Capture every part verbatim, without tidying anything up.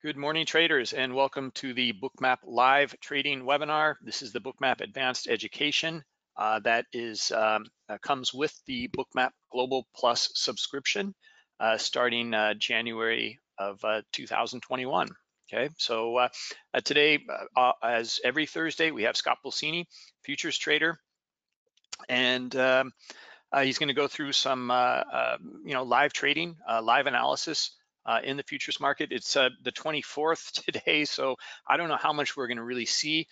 Good morning, traders, and welcome to the Bookmap Live Trading webinar. This is the Bookmap Advanced Education uh, that is um, uh, comes with the Bookmap Global Plus subscription uh, starting uh, January of uh, two thousand twenty-one. Okay, so uh, uh, today, uh, as every Thursday, we have Scott Pulcini, futures trader, and um, uh, he's going to go through some, uh, uh, you know, live trading, uh, live analysis. Uh, in the futures market. It's uh, the twenty-fourth today, so I don't know how much we're going to really see,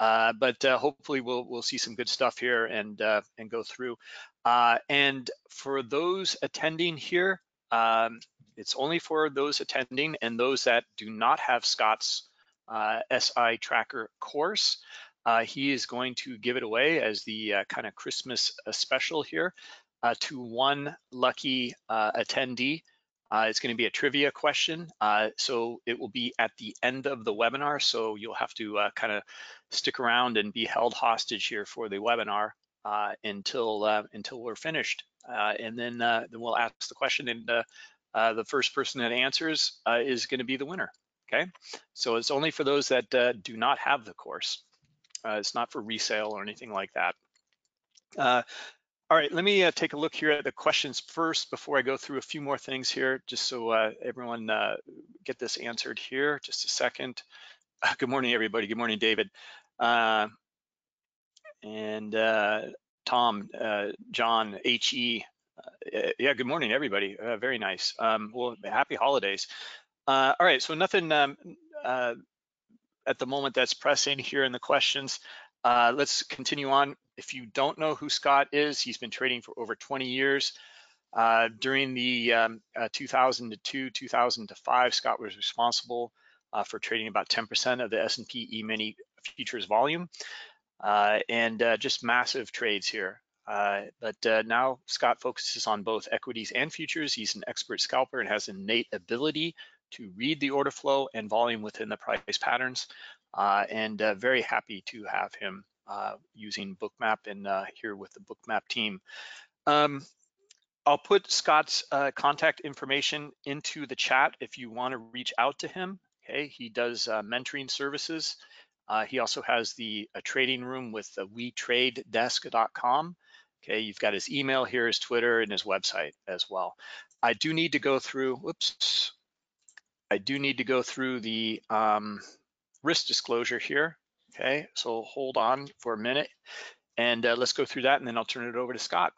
uh, but uh, hopefully we'll we'll see some good stuff here and uh, and go through. Uh, and for those attending here, um, it's only for those attending and those that do not have Scott's uh, S I Tracker course. Uh, he is going to give it away as the uh, kind of Christmas uh, special here uh, to one lucky uh, attendee. Uh, it's going to be a trivia question, uh, so it will be at the end of the webinar, so you'll have to uh, kind of stick around and be held hostage here for the webinar uh, until uh, until we're finished, uh, and then uh, then we'll ask the question, and uh, uh, the first person that answers uh, is going to be the winner. Okay, so it's only for those that uh, do not have the course. Uh, it's not for resale or anything like that. Uh, All right, let me uh, take a look here at the questions first before I go through a few more things here, just so uh, everyone uh, get this answered here. Just a second. Uh, good morning, everybody. Good morning, David. Uh, and uh, Tom, uh, John, H E. Uh, yeah, good morning, everybody. Uh, very nice. Um, well, happy holidays. Uh, all right, so nothing um, uh, at the moment that's pressing here in the questions. Uh, let's continue on. If you don't know who Scott is, he's been trading for over twenty years. Uh, during the um, uh, two thousand two, two thousand five, Scott was responsible uh, for trading about ten percent of the S and P E-mini futures volume, uh, and uh, just massive trades here. Uh, but uh, now Scott focuses on both equities and futures. He's an expert scalper and has innate ability to read the order flow and volume within the price patterns, uh, and uh, very happy to have him Uh, using Bookmap and uh, here with the Bookmap team. Um, I'll put Scott's uh, contact information into the chat if you want to reach out to him. Okay, he does uh, mentoring services. Uh, he also has the a trading room with uh, we trade desk dot com. Okay, you've got his email here, his Twitter, and his website as well. I do need to go through. Whoops, I do need to go through the um, risk disclosure here. Okay, so hold on for a minute and uh, let's go through that, and then I'll turn it over to Scott.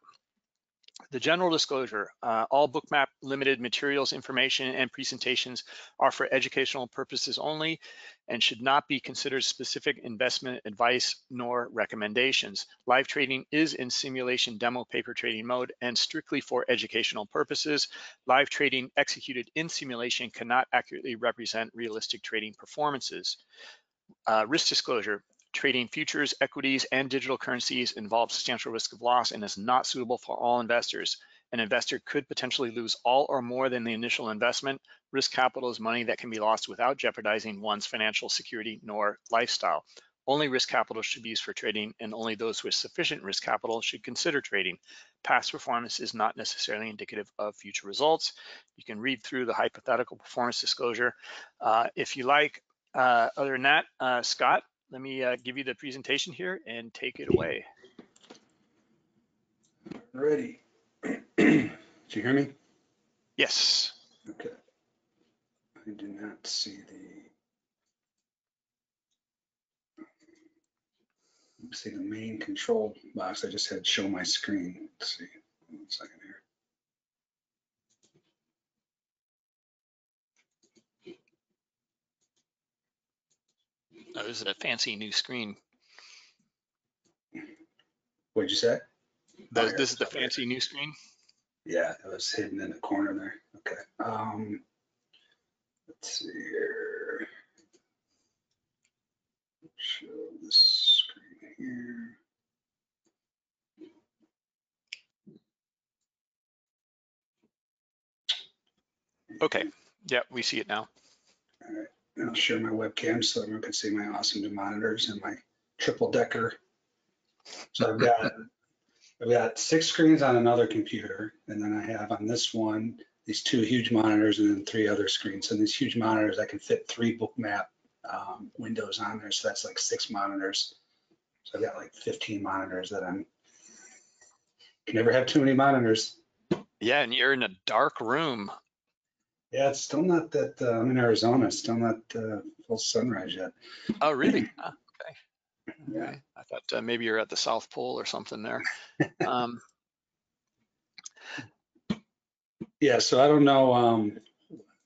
The general disclosure, uh, all Bookmap Limited materials, information, and presentations are for educational purposes only and should not be considered specific investment advice nor recommendations. Live trading is in simulation demo paper trading mode and strictly for educational purposes. Live trading executed in simulation cannot accurately represent realistic trading performances. Uh, risk disclosure, trading futures, equities, and digital currencies involves substantial risk of loss and is not suitable for all investors. An investor could potentially lose all or more than the initial investment. Risk capital is money that can be lost without jeopardizing one's financial security nor lifestyle. Only risk capital should be used for trading, and only those with sufficient risk capital should consider trading. Past performance is not necessarily indicative of future results. You can read through the hypothetical performance disclosure uh, if you like. Uh, other than that, uh, Scott, let me uh, give you the presentation here and take it away. Ready. Did you hear me? Yes. Okay. I did not see the, see the main control box. I just had show my screen. Let's see. One second here. Oh, this is a fancy new screen. What'd you say? This, this is the fancy new screen? Yeah, it was hidden in the corner there. Okay. Um, let's see here. Show this screen here. Okay. Yeah, we see it now. All right. And I'll share my webcam so everyone can see my awesome new monitors and my triple decker. So I've got I've got six screens on another computer, and then I have on this one these two huge monitors and then three other screens. And these huge monitors, I can fit three Bookmap um, windows on there. So that's like six monitors. So I've got like fifteen monitors that I'm, can never have too many monitors. Yeah, and you're in a dark room. Yeah, it's still not that, uh, I'm in Arizona, it's still not uh, full sunrise yet. Oh, really? Oh, okay. Yeah. Okay. I thought uh, maybe you're at the South Pole or something there. Um, yeah, so I don't know. Um,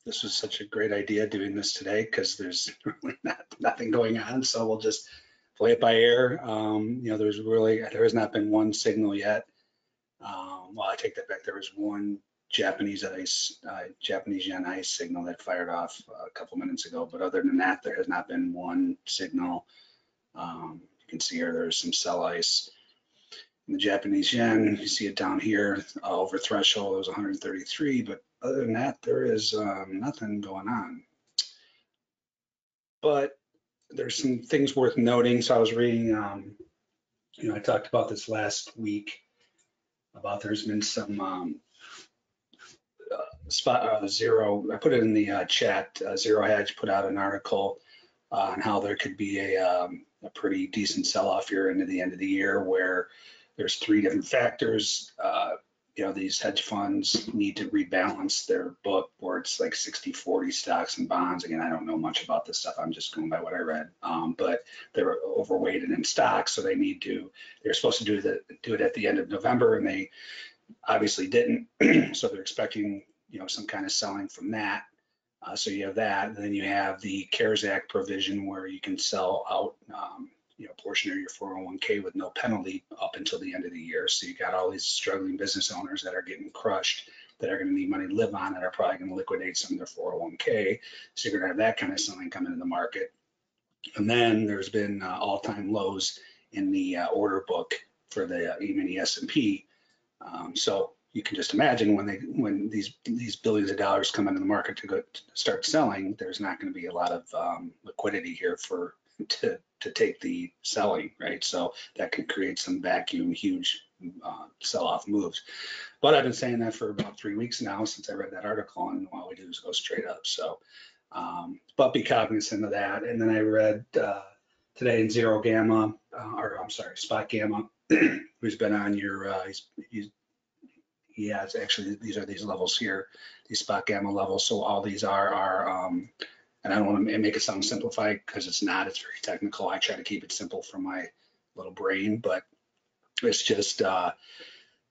this was such a great idea doing this today because there's really not, nothing going on. So we'll just play it by ear. Um, you know, there's really, there has not been one signal yet. Um, well, I take that back. There was one Japanese ice, uh, Japanese yen ice signal that fired off a couple minutes ago. But other than that, there has not been one signal. Um, you can see here there's some sell ice in the Japanese yen. You see it down here uh, over threshold. It was one thirty-three. But other than that, there is um, nothing going on. But there's some things worth noting. So I was reading, um, you know, I talked about this last week. About there's been some um, uh, spot uh, zero. I put it in the uh, chat. Uh, Zero Hedge put out an article uh, on how there could be a, um, a pretty decent sell-off here into the end of the year, where there's three different factors. Uh, you know, these hedge funds need to rebalance their book, where it's like sixty forty stocks and bonds. Again, I don't know much about this stuff. I'm just going by what I read. Um, but they're overweighted in stocks, so they need to. They're supposed to do the do it at the end of November, and they obviously didn't. So they're expecting, you know, some kind of selling from that. Uh, so you have that, and then you have the CARES Act provision where you can sell out. Um, you know, portion of your four oh one K with no penalty up until the end of the year. So you got all these struggling business owners that are getting crushed, that are going to need money to live on, and are probably going to liquidate some of their four oh one K. So you're going to have that kind of selling come into the market. And then there's been uh, all-time lows in the uh, order book for the uh, E-mini S and P. Um, so you can just imagine when they when these these billions of dollars come into the market to go to start selling, there's not going to be a lot of um, liquidity here for to to take the selling, right? So that could create some vacuum, huge uh, sell-off moves. But I've been saying that for about three weeks now since I read that article, and all we do is go straight up. So, um, but be cognizant of that. And then I read uh, today in Zero Gamma, uh, or I'm sorry, Spot Gamma, who's been on your, uh, he's, he's, he has actually, these are these levels here, these Spot Gamma levels. So all these are, are, um, and I don't want to make it sound simplified because it's not, it's very technical. I try to keep it simple for my little brain, but it's just uh,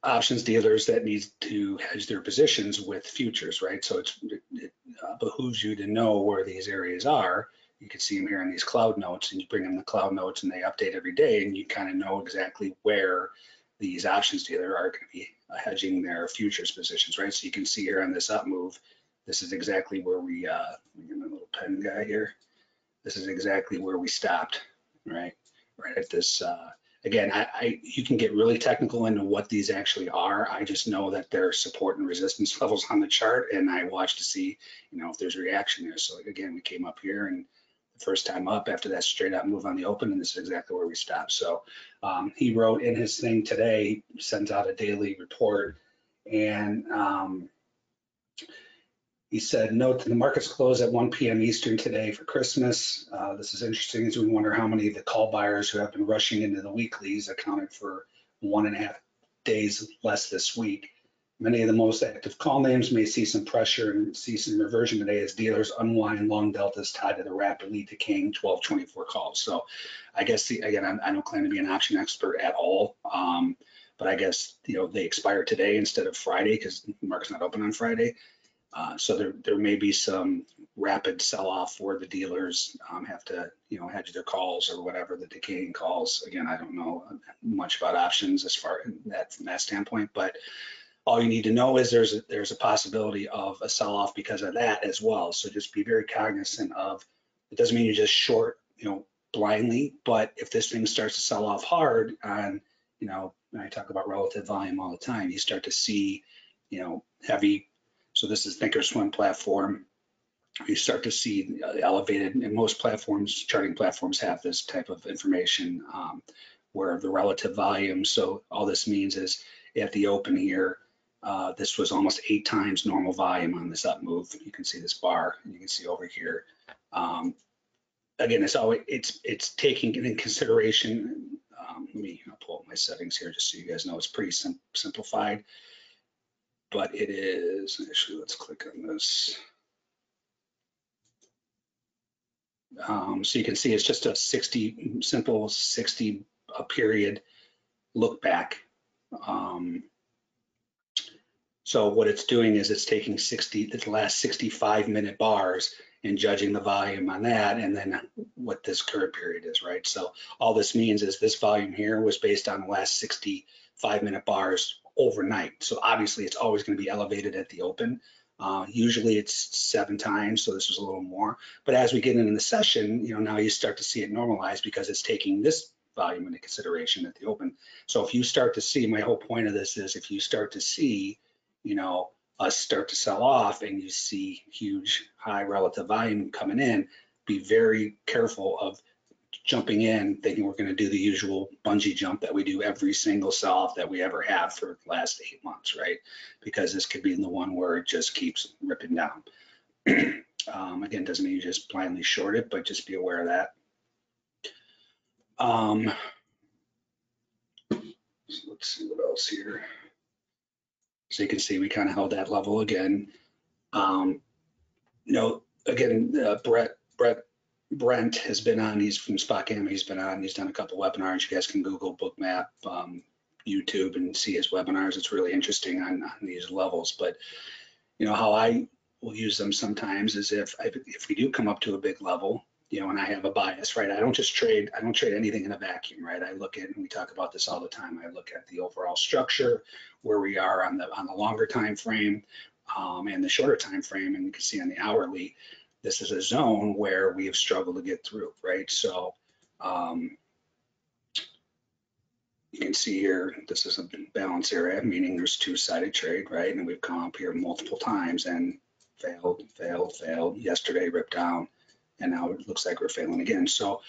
options dealers that need to hedge their positions with futures, right? So it's, it, it uh, behooves you to know where these areas are. You can see them here in these cloud notes, and you bring them the cloud notes and they update every day, and you kind of know exactly where these options dealer are going to be hedging their futures positions, right? So you can see here on this up move, this is exactly where we, uh, let me get my little pen guy here. This is exactly where we stopped, right? Right at this, uh, again, I, I you can get really technical into what these actually are. I just know that there are support and resistance levels on the chart, and I watch to see, you know, if there's reaction there. So again, we came up here, and the first time up after that straight up move on the open, and this is exactly where we stopped. So um, he wrote in his thing today, sends out a daily report, and, um, he said, note that the markets close at one P M Eastern today for Christmas. Uh, this is interesting as we wonder how many of the call buyers who have been rushing into the weeklies accounted for one and a half days less this week. Many of the most active call names may see some pressure and see some reversion today as dealers unwind long deltas tied to the rapidly decaying twelve twenty-four calls. So I guess, the, again, I'm, I don't claim to be an option expert at all. Um, but I guess, you know, they expire today instead of Friday because the market's not open on Friday. Uh, so there, there may be some rapid sell-off where the dealers um, have to, you know, hedge their calls or whatever, the decaying calls. Again, I don't know much about options as far as that from that standpoint, but all you need to know is there's a, there's a possibility of a sell-off because of that as well. So just be very cognizant of, it doesn't mean you're just short, you know, blindly, but if this thing starts to sell off hard on, you know, and I talk about relative volume all the time, you start to see, you know, heavy. So this is ThinkOrSwim platform. You start to see elevated, and most platforms, charting platforms have this type of information um, where the relative volume. So all this means is at the open here, Uh, this was almost eight times normal volume on this up move. You can see this bar, and you can see over here. Um, again, it's always it's it's taking in consideration. Um, let me I'll pull up my settings here just so you guys know it's pretty sim simplified. But it is actually. Let's click on this. Um, so you can see it's just a sixty simple sixty a period look back. Um, So what it's doing is it's taking sixty, the last sixty-five minute bars and judging the volume on that, and then what this current period is, right? So all this means is this volume here was based on the last sixty-five minute bars overnight. So obviously it's always going to be elevated at the open. Uh, usually it's seven times, so this was a little more. But as we get into the session, you know, now you start to see it normalize because it's taking this volume into consideration at the open. So if you start to see, my whole point of this is if you start to see, you know, us start to sell off and you see huge high relative volume coming in, be very careful of jumping in thinking we're going to do the usual bungee jump that we do every single sell off that we ever have for the last eight months, right? Because this could be the one where it just keeps ripping down. um, again, doesn't mean you just blindly short it, but just be aware of that. Um, so let's see what else here. So you can see we kind of held that level again. Um, you know, again, uh, Brett, Brett, Brent has been on. He's from Spot Gamma. He's been on. He's done a couple webinars. You guys can Google Bookmap, um, YouTube, and see his webinars. It's really interesting on, on these levels. But you know how I will use them sometimes is if I, if we do come up to a big level, you know, and I have a bias, right? I don't just trade. I don't trade anything in a vacuum, right? I look at, and we talk about this all the time, I look at the overall structure, where we are on the on the longer time frame, um, and the shorter time frame, and you can see on the hourly, this is a zone where we have struggled to get through, right? So um, you can see here, this is a balance area, meaning there's two-sided trade, right? And we've come up here multiple times and failed, failed, failed. Yesterday ripped down. And now it looks like we're failing again. So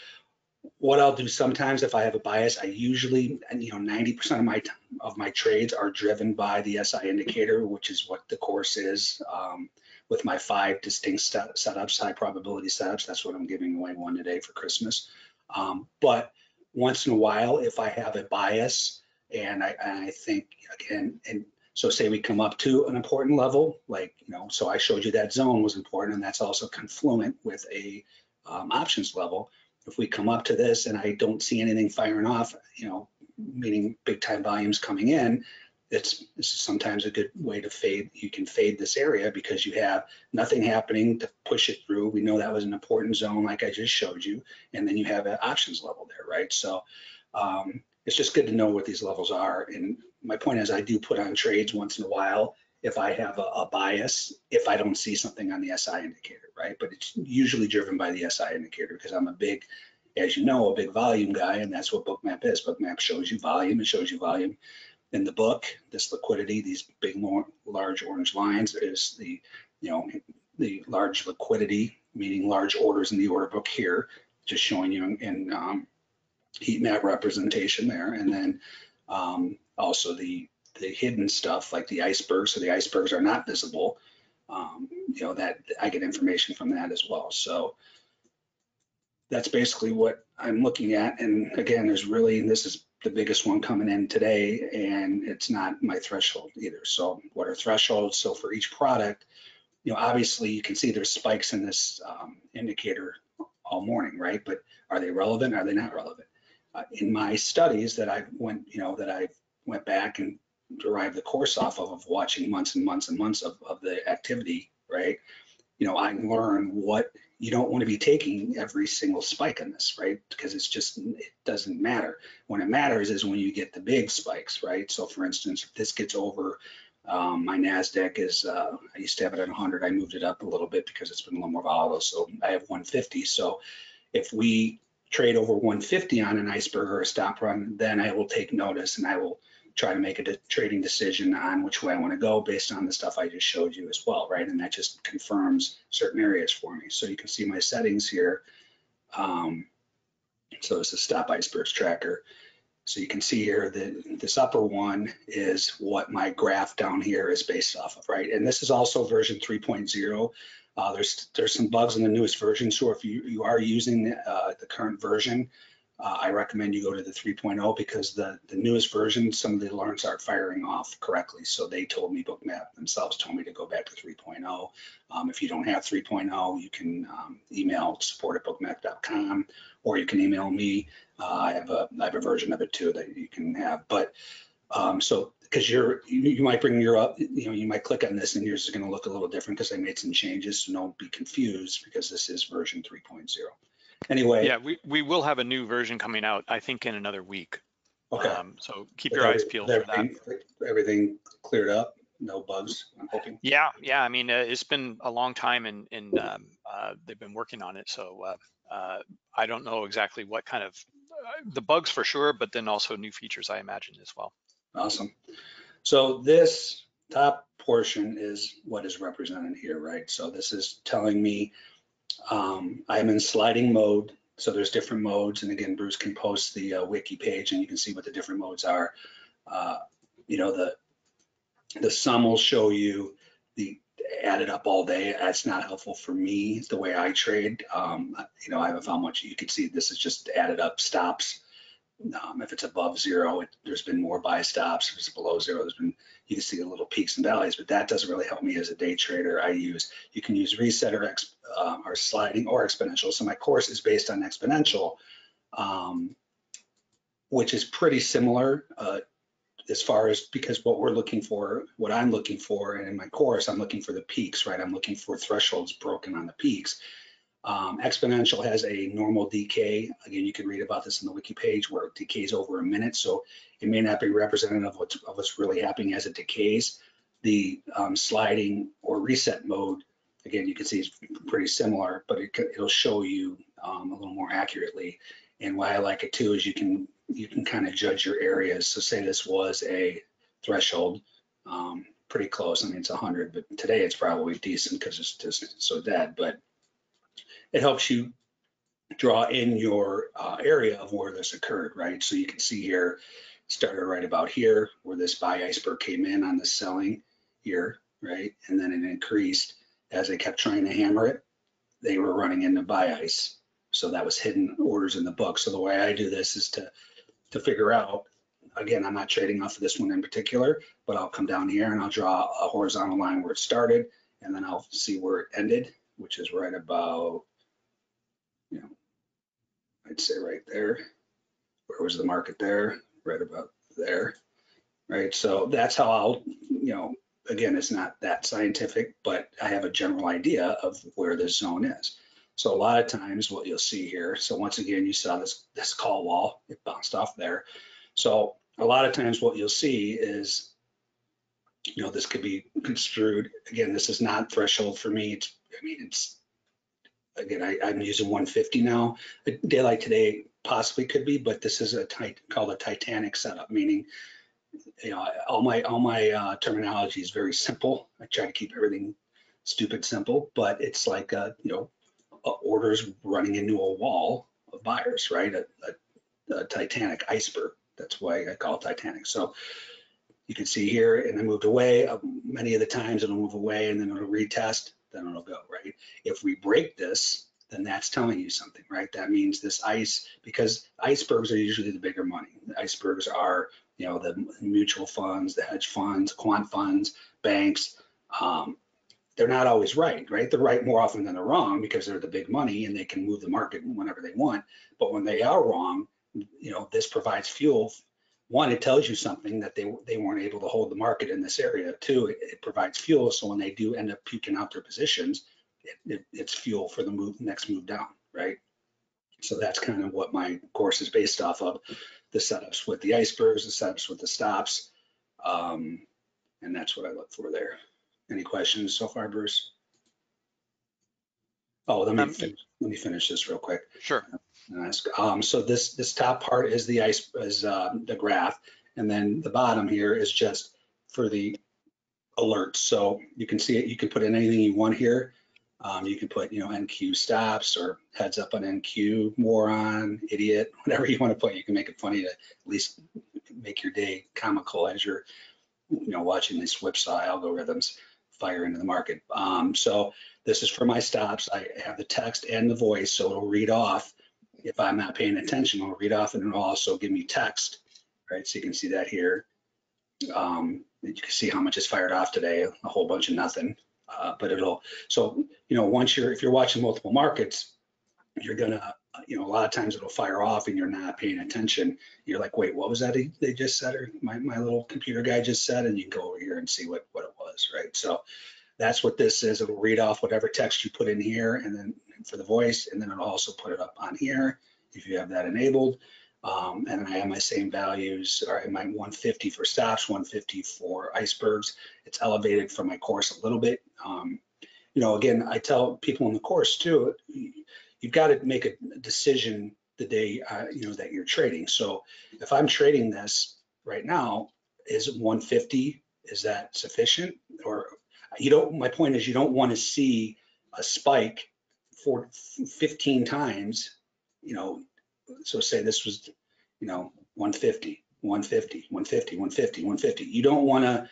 what I'll do sometimes if I have a bias, I usually, you know, ninety percent of my of my trades are driven by the S I indicator, which is what the course is. Um, with my five distinct set, setups, high probability setups, that's what I'm giving away one today for Christmas. Um, but once in a while, if I have a bias and I, and I think, again, and so say we come up to an important level, like, you know, so I showed you that zone was important, and that's also confluent with a um, options level. If we come up to this and I don't see anything firing off, you know, meaning big time volumes coming in, it's, this is sometimes a good way to fade. You can fade this area because you have nothing happening to push it through. We know that was an important zone, like I just showed you, and then you have an options level there, right? So um, it's just good to know what these levels are. And my point is I do put on trades once in a while if I have a, a bias, if I don't see something on the S I indicator, right? But it's usually driven by the S I indicator because I'm a big, as you know, a big volume guy, and that's what Bookmap is. Bookmap shows you volume. It shows you volume in the book. This liquidity, these big, large orange lines is the, you know, the large liquidity, meaning large orders in the order book here, just showing you in, in um, heat map representation there. And then, um, also the the hidden stuff like the icebergs, so the icebergs are not visible. Um, you know, that I get information from that as well. So that's basically what I'm looking at. And again, there's really, this is the biggest one coming in today, and it's not my threshold either. So what are thresholds? So for each product, you know, obviously you can see there's spikes in this um, indicator all morning, right? But are they relevant? Are they not relevant? Uh, in my studies that I went, you know, that I've went back and derived the course off of, of watching months and months and months of, of the activity, right? You know, I learned what you don't want to be taking every single spike in this, right? Because it's just, it doesn't matter. When it matters is when you get the big spikes, right? So for instance, if this gets over, um, my NASDAQ is, uh, I used to have it at one hundred. I moved it up a little bit because it's been a little more volatile. So I have one fifty. So if we trade over one fifty on an iceberg or a stop run, then I will take notice and I will try to make a de trading decision on which way I want to go based on the stuff I just showed you as well, right? And that just confirms certain areas for me. So you can see my settings here. Um, so it's a stop icebergs tracker. So you can see here that this upper one is what my graph down here is based off of, right? And this is also version three point oh. Uh, there's there's some bugs in the newest version, so if you, you are using uh, the current version, uh, I recommend you go to the three point oh, because the, the newest version, some of the alarms aren't firing off correctly. So they told me, Bookmap themselves told me to go back to three point oh. Um, if you don't have three point oh, you can um, email support at bookmap dot com, or you can email me. Uh, I have a I have a version of it too that you can have, but um, so because you're you, you might bring your up, you know, you might click on this and yours is going to look a little different because I made some changes. So don't be confused, because this is version three point oh. Anyway, yeah, we we will have a new version coming out, I think, in another week. Okay, um, so keep with your every, eyes peeled for that. Everything cleared up, no bugs, I'm hoping. Yeah, yeah. I mean, uh, it's been a long time, and and um, uh, they've been working on it, so. Uh, Uh, I don't know exactly what kind of uh, the bugs for sure, but then also new features, I imagine, as well. Awesome. So this top portion is what is represented here, right? So this is telling me um, I'm in sliding mode. So there's different modes. And again, Bruce can post the uh, wiki page and you can see what the different modes are. Uh, you know, the, the sum will show you the added up all day. That's not helpful for me, the way I trade. Um, you know, I haven't found much. You can see this is just added up stops. Um, if it's above zero, it, there's been more buy stops. If it's below zero, there's been, you can see the little peaks and valleys, but that doesn't really help me as a day trader. I use, you can use reset or, exp, uh, or sliding or exponential. So my course is based on exponential, um, which is pretty similar. Uh, as far as, because what we're looking for, what I'm looking for, and in my course, I'm looking for the peaks, right? I'm looking for thresholds broken on the peaks. Um, exponential has a normal decay. Again, you can read about this on the wiki page, where it decays over a minute. So it may not be representative of what's, of what's really happening as it decays. The um, sliding or reset mode, again, you can see it's pretty similar, but it, it'll show you um, a little more accurately. And why I like it too is you can, you can kind of judge your areas. So say this was a threshold, um, pretty close. I mean, it's one hundred, but today it's probably decent because it's just so dead. But it helps you draw in your uh, area of where this occurred, right? So you can see here, started right about here, where this buy iceberg came in on the selling here, right? And then it increased as they kept trying to hammer it. They were running into buy ice. So that was hidden orders in the book. So the way I do this is to to figure out, again, I'm not trading off of this one in particular, but I'll come down here and I'll draw a horizontal line where it started, and then I'll see where it ended, which is right about, you know, I'd say right there. Where was the market there? Right about there, right? So that's how I'll, you know, again, it's not that scientific, but I have a general idea of where this zone is. So a lot of times what you'll see here, so once again, you saw this, this call wall, it bounced off there. So a lot of times what you'll see is, you know, this could be construed, again, this is not threshold for me. It's, I mean, it's, again, I, I'm using one fifty now. A day like today possibly could be, but this is a tight, called a Titanic setup, meaning, you know, all my, all my uh, terminology is very simple. I try to keep everything stupid simple, but it's like, a, you know, orders running into a wall of buyers, right? A, a, a Titanic iceberg. That's why I call it Titanic. So you can see here, and I moved away. Many of the times it'll move away and then it'll retest, then it'll go, right? If we break this, then that's telling you something, right? That means this ice, because icebergs are usually the bigger money. The icebergs are, you know, the mutual funds, the hedge funds, quant funds, banks. Um, They're not always right, right? They're right more often than they're wrong because they're the big money and they can move the market whenever they want. But when they are wrong, you know, this provides fuel. One, it tells you something that they they weren't able to hold the market in this area. Two, it, it provides fuel. So when they do end up puking out their positions, it, it, it's fuel for the move next move down, right? So that's kind of what my course is based off of: the setups with the icebergs, the setups with the stops, um, and that's what I look for there. Any questions so far, Bruce? Oh, let me um, finish, let me finish this real quick. Sure. Um, so this this top part is the ice is uh, the graph, and then the bottom here is just for the alerts. So you can see it. You can put in anything you want here. Um, you can put, you know, N Q stops or heads up on N Q, moron, idiot, whatever you want to put. You can make it funny to at least make your day comical as you're, you know, watching these whipsaw algorithms fire into the market. Um, so this is for my stops. I have the text and the voice, so it'll read off. If I'm not paying attention, it'll read off, and it'll also give me text, right? So you can see that here. Um, you can see how much is fired off today, a whole bunch of nothing. Uh, but it'll, so, you know, once you're, if you're watching multiple markets, you're gonna, you know, a lot of times it'll fire off and you're not paying attention. You're like, wait, what was that they just said, or my, my little computer guy just said, and you can go over here and see what, what it was, right? So that's what this is. It'll read off whatever text you put in here, and then for the voice, and then it'll also put it up on here if you have that enabled. Um, and I have my same values, or my one fifty for stops, one fifty for icebergs. It's elevated from my course a little bit. Um, you know, again, I tell people in the course too, you've got to make a decision the day, uh, you know, that you're trading. So if I'm trading this right now, is one fifty, is that sufficient? Or you don't, my point is you don't want to see a spike for fifteen times, you know. So say this was, you know, one fifty, one fifty, one fifty, one fifty, one fifty. You don't want to,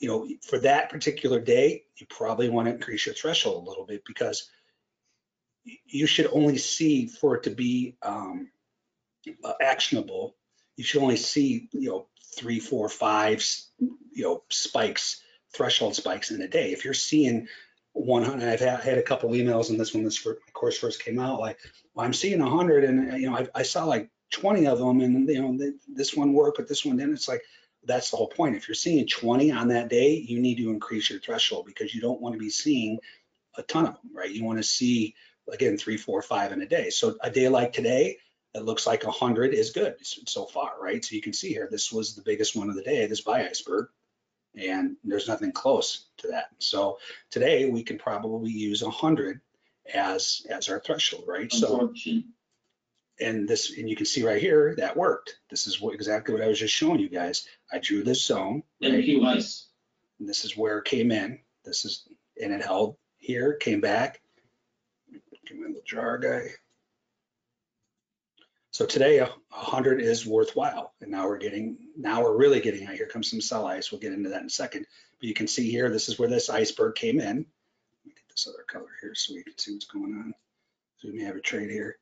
you know, for that particular day, you probably want to increase your threshold a little bit, because you should only see, for it to be um, actionable, you should only see, you know, three, four, five, you know, spikes, threshold spikes in a day. If you're seeing one hundred, I've had, had a couple emails on this when this first, my course first came out, like, well, I'm seeing one hundred, and, you know, I, I saw like twenty of them, and, you know, they, this one worked, but this one didn't. It's like, that's the whole point. If you're seeing twenty on that day, you need to increase your threshold, because you don't want to be seeing a ton of them, right? You want to see, again, three, four, five in a day. So a day like today, it looks like one hundred is good so far, right? So you can see here, this was the biggest one of the day, this buy iceberg, and there's nothing close to that. So today we can probably use one hundred as as our threshold, right? So, and this, and you can see right here that worked. This is what, exactly what I was just showing you guys. I drew this zone, right? And this is where it came in. This is, and it held here, came back. Give me a little jar guy. So today, one hundred is worthwhile, and now we're getting, now we're really getting out. Here comes some sell ice. We'll get into that in a second. But you can see here, this is where this iceberg came in. Let me get this other color here so we can see what's going on. So we may have a trade here.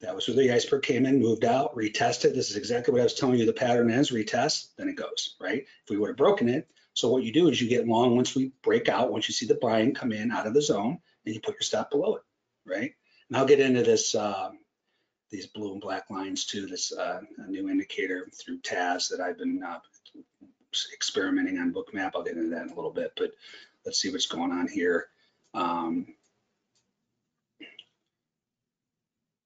That was where the iceberg came in, moved out, retested. This is exactly what I was telling you the pattern is: retest, then it goes, right? If we would have broken it, so what you do is you get long once we break out, once you see the buying come in out of the zone, and you put your stop below it, right? And I'll get into this. Um, These blue and black lines too. This uh, a new indicator through T A S that I've been uh, experimenting on Bookmap. I'll get into that in a little bit, but let's see what's going on here. Um,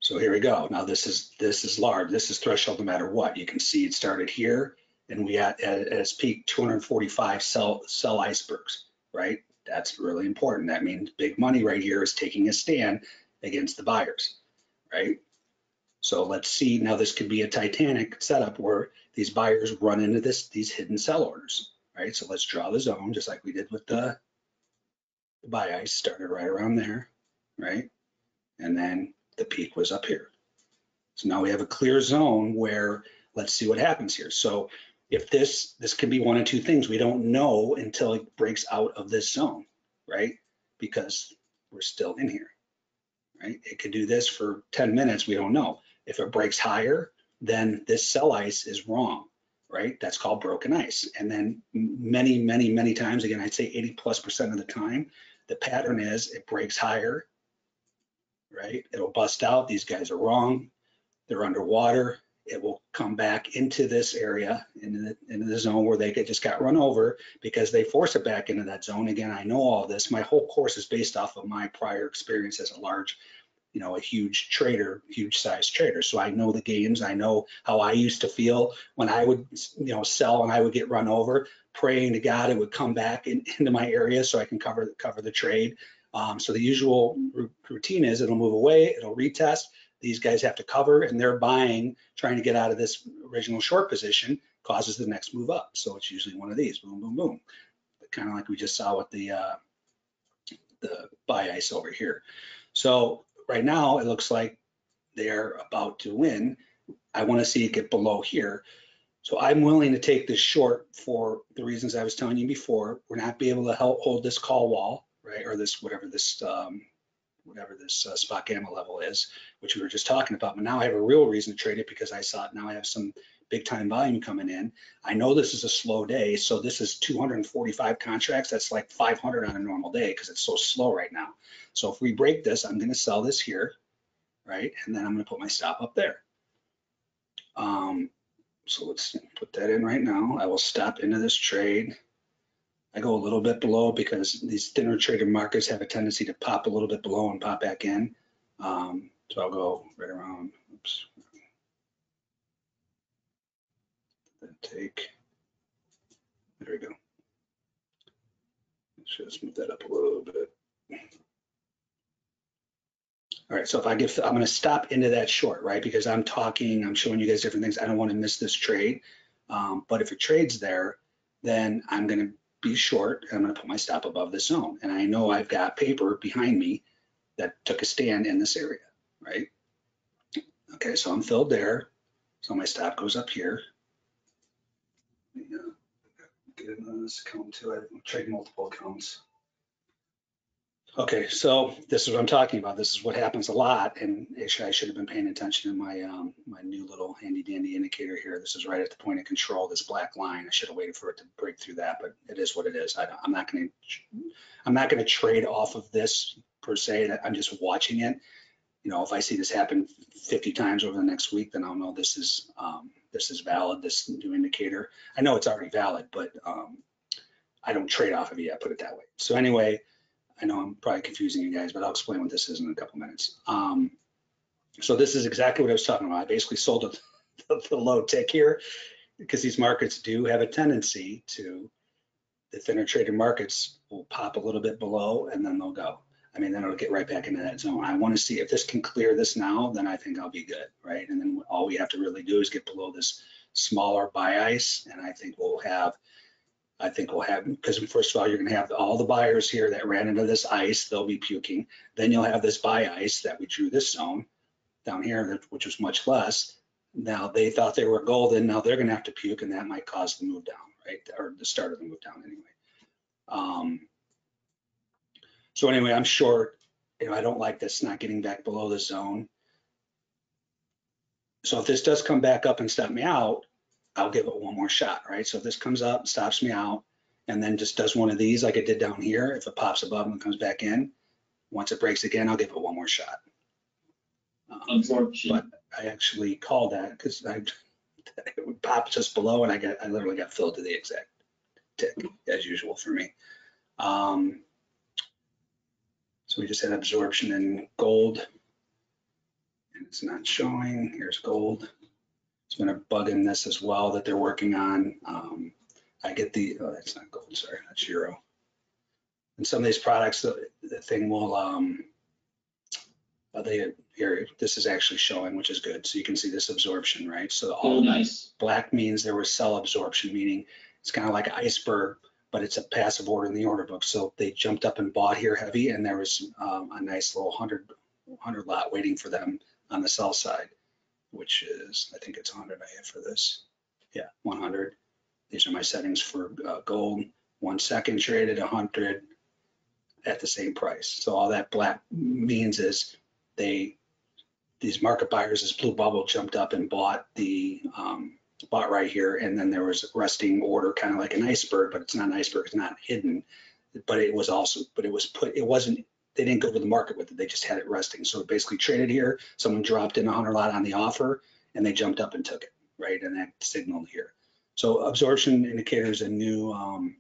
so here we go. Now this is this is large. This is threshold no matter what. You can see it started here, and we at at, at its peak two hundred forty-five sell sell icebergs. Right. That's really important. That means big money right here is taking a stand against the buyers. Right. So let's see, now this could be a Titanic setup where these buyers run into this, these hidden sell orders, right? So let's draw the zone just like we did with the, the buy ice, started right around there, right? And then the peak was up here. So now we have a clear zone where, let's see what happens here. So if this, this could be one of two things. We don't know until it breaks out of this zone, right? Because we're still in here, right? It could do this for ten minutes, we don't know. If it breaks higher, then this sell ice is wrong, right? That's called broken ice. And then many, many, many times, again, I'd say eighty plus percent of the time, the pattern is it breaks higher, right? It'll bust out. These guys are wrong. They're underwater. It will come back into this area, into the, into the zone where they just got run over, because they force it back into that zone. Again, I know all this. My whole course is based off of my prior experience as a large, you know, a huge trader, huge size trader. So I know the games. I know how I used to feel when I would, you know, sell and I would get run over, praying to God it would come back in, into my area so I can cover, cover the trade. Um, so the usual routine is it'll move away, it'll retest. These guys have to cover, and they're buying, trying to get out of this original short position, causes the next move up. So it's usually one of these, boom, boom, boom. Kind of like we just saw with the, uh, the buy ice over here. So right now it looks like they're about to win. I want to see it get below here. So I'm willing to take this short for the reasons I was telling you before. We're not be able to help hold this call wall, right? Or this, whatever this, um, whatever this uh, spot gamma level is, which we were just talking about. But now I have a real reason to trade it because I saw it. Now I have some big time volume coming in. I know this is a slow day. So this is two hundred forty-five contracts. That's like five hundred on a normal day because it's so slow right now. So if we break this, I'm going to sell this here, right? And then I'm going to put my stop up there. Um, So let's put that in right now. I will stop into this trade. I go a little bit below because these thinner traded markets have a tendency to pop a little bit below and pop back in. Um, so I'll go right around, oops. Take, there we go. Let's just move that up a little bit. All right, so if I give, I'm going to stop into that short, right? Because I'm talking, I'm showing you guys different things. I don't want to miss this trade. Um, but if it trades there, then I'm going to be short. And I'm going to put my stop above this zone. And I know I've got paper behind me that took a stand in this area, right? Okay, so I'm filled there. So my stop goes up here. Yeah, get another account too. I trade multiple accounts. Okay, so this is what I'm talking about. This is what happens a lot, and actually I should have been paying attention to my um, my new little handy dandy indicator here. This is right at the point of control, this black line. I should have waited for it to break through that, but it is what it is. I, I'm not going to I'm not going to trade off of this per se. I'm just watching it. You know, if I see this happen fifty times over the next week, then I'll know this is um, this is valid. This new indicator. I know it's already valid, but um, I don't trade off of it yet. Put it that way. So anyway. I know I'm probably confusing you guys, but I'll explain what this is in a couple minutes. Um, so this is exactly what I was talking about. I basically sold a, the, the low tick here because these markets do have a tendency to, the thinner traded markets will pop a little bit below and then they'll go. I mean, then it'll get right back into that zone. I want to see if this can clear this now, then I think I'll be good, right? And then all we have to really do is get below this smaller buy ice, and I think we'll have I think will happen because first of all, you're going to have all the buyers here that ran into this ice. They'll be puking. Then you'll have this buy ice that we drew this zone down here, which was much less. Now they thought they were golden. Now they're going to have to puke, and that might cause the move down, right? Or the start of the move down anyway. Um, so anyway, I'm short. You know, I don't like this not getting back below the zone. So if this does come back up and stop me out, I'll give it one more shot, right? So if this comes up, stops me out, and then just does one of these like it did down here, if it pops above and comes back in, once it breaks again, I'll give it one more shot. Um, but I actually called that because I it would pop just below, and I got I literally got filled to the exact tick as usual for me. Um, so we just had absorption in gold, and it's not showing. Here's gold. Been a bug in this as well that they're working on. Um, I get the, oh, that's not gold, sorry, that's euro. And some of these products, the, the thing will, um, they, here, this is actually showing, which is good. So you can see this absorption, right? So all oh, nice. Black means there was sell absorption, meaning it's kind of like an iceberg, but it's a passive order in the order book. So they jumped up and bought here heavy, and there was um, a nice little one hundred, one hundred lot waiting for them on the sell side, which is, I think it's one hundred I have for this. Yeah, one hundred. These are my settings for uh, gold. One second traded, one hundred at the same price. So all that black means is they, these market buyers, this blue bubble jumped up and bought the, um, bought right here. And then there was a resting order, kind of like an iceberg, but it's not an iceberg, it's not hidden. But it was also, but it was put, it wasn't, they didn't go to the market with it. They just had it resting. So it basically traded here. Someone dropped in a hundred lot on the offer, and they jumped up and took it, right? And that signaled here. So absorption indicator is a new, um,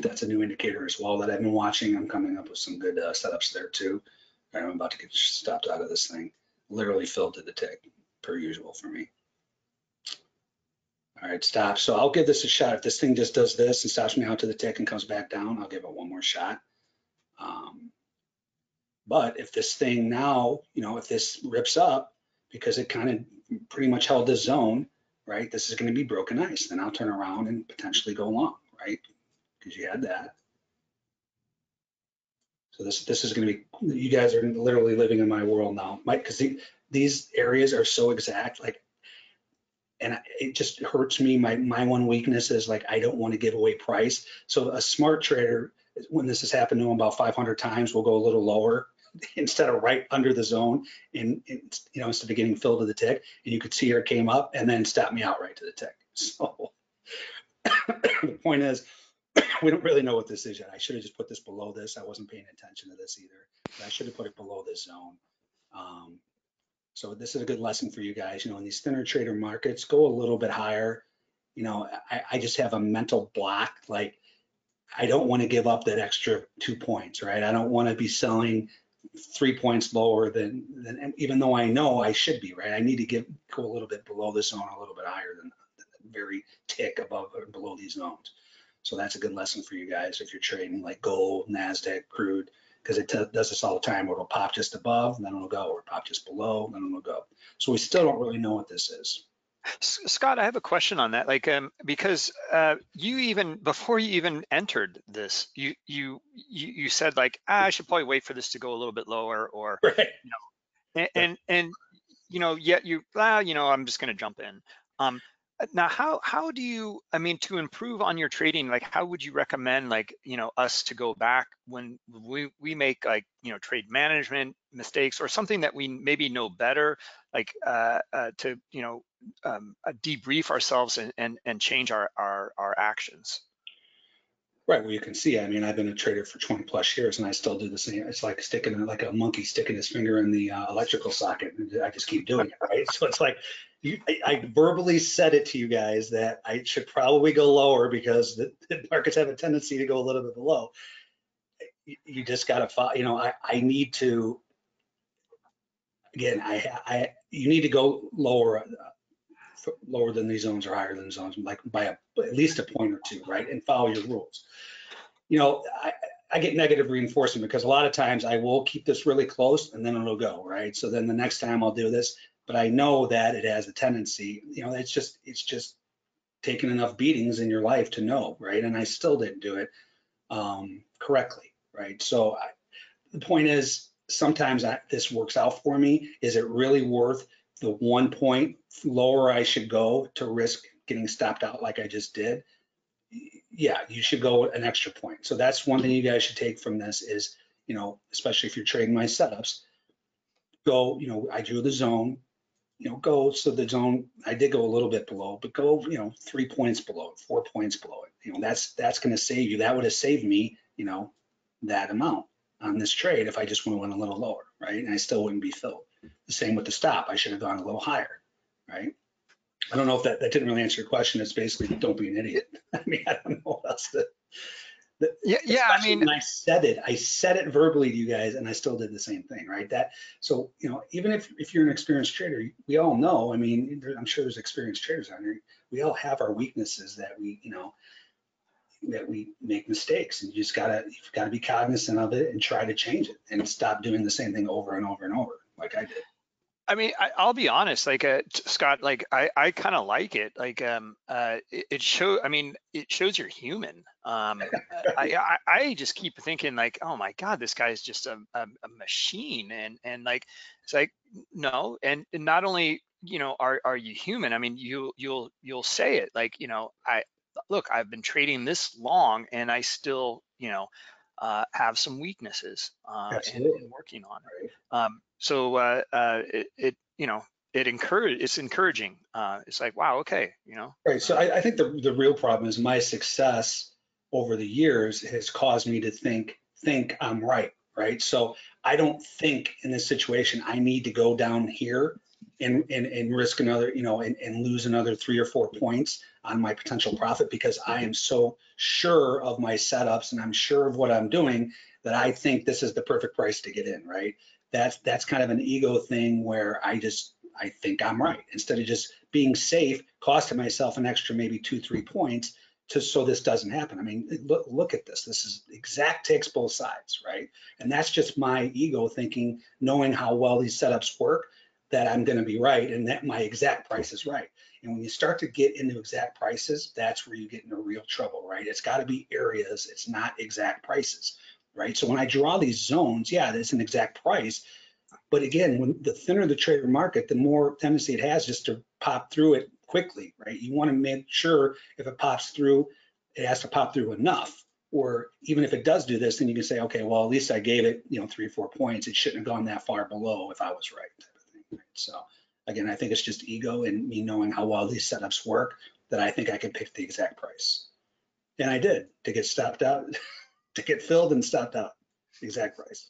that's a new indicator as well that I've been watching. I'm coming up with some good uh, setups there too. Right, I'm about to get stopped out of this thing. Literally filled to the tick per usual for me. All right, stop. So I'll give this a shot. If this thing just does this and stops me out to the tick and comes back down, I'll give it one more shot. Um, But if this thing now, you know, if this rips up because it kind of pretty much held this zone, right? This is going to be broken ice. Then I'll turn around and potentially go long, right? Because you had that. So So this this is going to be, you guys are literally living in my world now, Mike, because the, these areas are so exact. Like, and it just hurts me. My my one weakness is like I don't want to give away price. So a smart trader, when this has happened to him about five hundred times, will go a little lower instead of right under the zone, and, and you know, instead of getting filled to the tick. And you could see here it came up and then stopped me out right to the tick. So the point is, we don't really know what this is yet. I should have just put this below this. I wasn't paying attention to this either. But I should have put it below this zone. Um, so this is a good lesson for you guys. You know, in these thinner trader markets, go a little bit higher. You know, I, I just have a mental block. Like, I don't want to give up that extra two points, right? I don't want to be selling three points lower than, than even though I know I should be, right? I need to give, go a little bit below this zone, a little bit higher than the very tick above or below these zones. So that's a good lesson for you guys if you're trading like gold, NASDAQ, crude, because it does this all the time, where it'll pop just above, and then it'll go, or pop just below, and then it'll go. So we still don't really know what this is. Scott, I have a question on that. Like, um, because uh, you even before you even entered this, you you you, you said like, ah, I should probably wait for this to go a little bit lower, or right. you know, and, yeah. and and you know, yet you, ah, you know, I'm just gonna jump in. Um, Now, how how do you, I mean, to improve on your trading, like, how would you recommend, like, you know, us to go back when we, we make, like, you know, trade management mistakes or something that we maybe know better, like, uh, uh, to, you know, um, uh, debrief ourselves and, and, and change our, our, our actions? Right, well, you can see, I mean, I've been a trader for twenty plus years and I still do the same. It's like sticking, like a monkey sticking his finger in the uh, electrical socket. I just keep doing it, right? So it's like, you, I, I verbally said it to you guys that I should probably go lower because the, the markets have a tendency to go a little bit below. You, you just gotta, you know, I, I need to, again, I, I, you need to go lower, uh, lower than these zones or higher than zones, like by a, at least a point or two, right? And follow your rules. You know, I, I get negative reinforcement because a lot of times I will keep this really close and then it'll go, right? So then the next time I'll do this, but I know that it has a tendency, you know, it's just, it's just taking enough beatings in your life to know, right? And I still didn't do it um, correctly, right? So I, the point is, sometimes I, this works out for me. Is it really worth the one point lower I should go to risk getting stopped out like I just did? Yeah, you should go an extra point. So that's one thing you guys should take from this is, you know, especially if you're trading my setups, go, you know, I drew the zone, you know, go, so the zone, I did go a little bit below, but go, you know, three points below it, four points below it. You know, that's, that's going to save you. That would have saved me, you know, that amount on this trade if I just went a little lower, right? And I still wouldn't be filled. The same with the stop. I should have gone a little higher, right? I don't know if that, that didn't really answer your question. It's basically don't be an idiot. I mean, I don't know what else to, the, yeah, yeah. I mean, I said it. I said it verbally to you guys, and I still did the same thing, right? That so you know, even if if you're an experienced trader, we all know. I mean, there, I'm sure there's experienced traders on here. We all have our weaknesses that we you know that we make mistakes, and you just gotta you've gotta be cognizant of it and try to change it and stop doing the same thing over and over and over. Like I did. I mean, I, I'll be honest, like uh, Scott, like I, I kind of like it. Like, um, uh, it, it show. I mean, it shows you're human. Um, I, I, I just keep thinking like, oh my God, this guy is just a, a, a machine, and and like, it's like no, and, and not only you know are are you human. I mean, you you'll you'll say it like you know I look, I've been trading this long, and I still you know uh, have some weaknesses uh, and, and working on it. Right. Um, So uh, uh, it, it, you know, it encourage, it's encouraging. Uh, it's like, wow, okay, you know. Right, so I, I think the, the real problem is my success over the years has caused me to think, think I'm right, right? So I don't think in this situation, I need to go down here and, and, and risk another, you know, and, and lose another three or four points on my potential profit because I am so sure of my setups and I'm sure of what I'm doing that I think this is the perfect price to get in, right? That's that's kind of an ego thing where I just, I think I'm right. Instead of just being safe, costing myself an extra maybe two, three points to so this doesn't happen. I mean, look, look at this. This is exact takes both sides, right? And that's just my ego thinking, knowing how well these setups work, that I'm gonna be right and that my exact price is right. And when you start to get into exact prices, that's where you get into real trouble, right? It's gotta be areas, it's not exact prices. right? So when I draw these zones, yeah, that's an exact price. But again, when the thinner the trader market, the more tendency it has just to pop through it quickly, right? You want to make sure if it pops through, it has to pop through enough. Or even if it does do this, then you can say, okay, well, at least I gave it, you know, three or four points. It shouldn't have gone that far below if I was right, type of thing, right? So again, I think it's just ego and me knowing how well these setups work that I think I could pick the exact price. And I did, to get stopped out, to get filled and stopped out, exact price.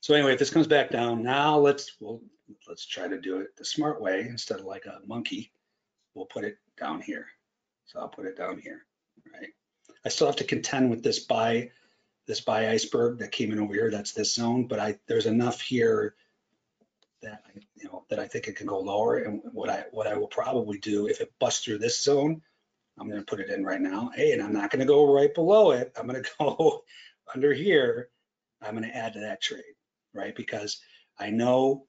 So anyway, if this comes back down, now let's, well, let's try to do it the smart way instead of like a monkey. We'll put it down here. So I'll put it down here, right? I still have to contend with this buy, this buy iceberg that came in over here. That's this zone, but I there's enough here that I, you know, that I think it can go lower. And what I what I will probably do if it busts through this zone, I'm going to put it in right now. Hey, and I'm not going to go right below it. I'm going to go under here. I'm going to add to that trade, right? Because I know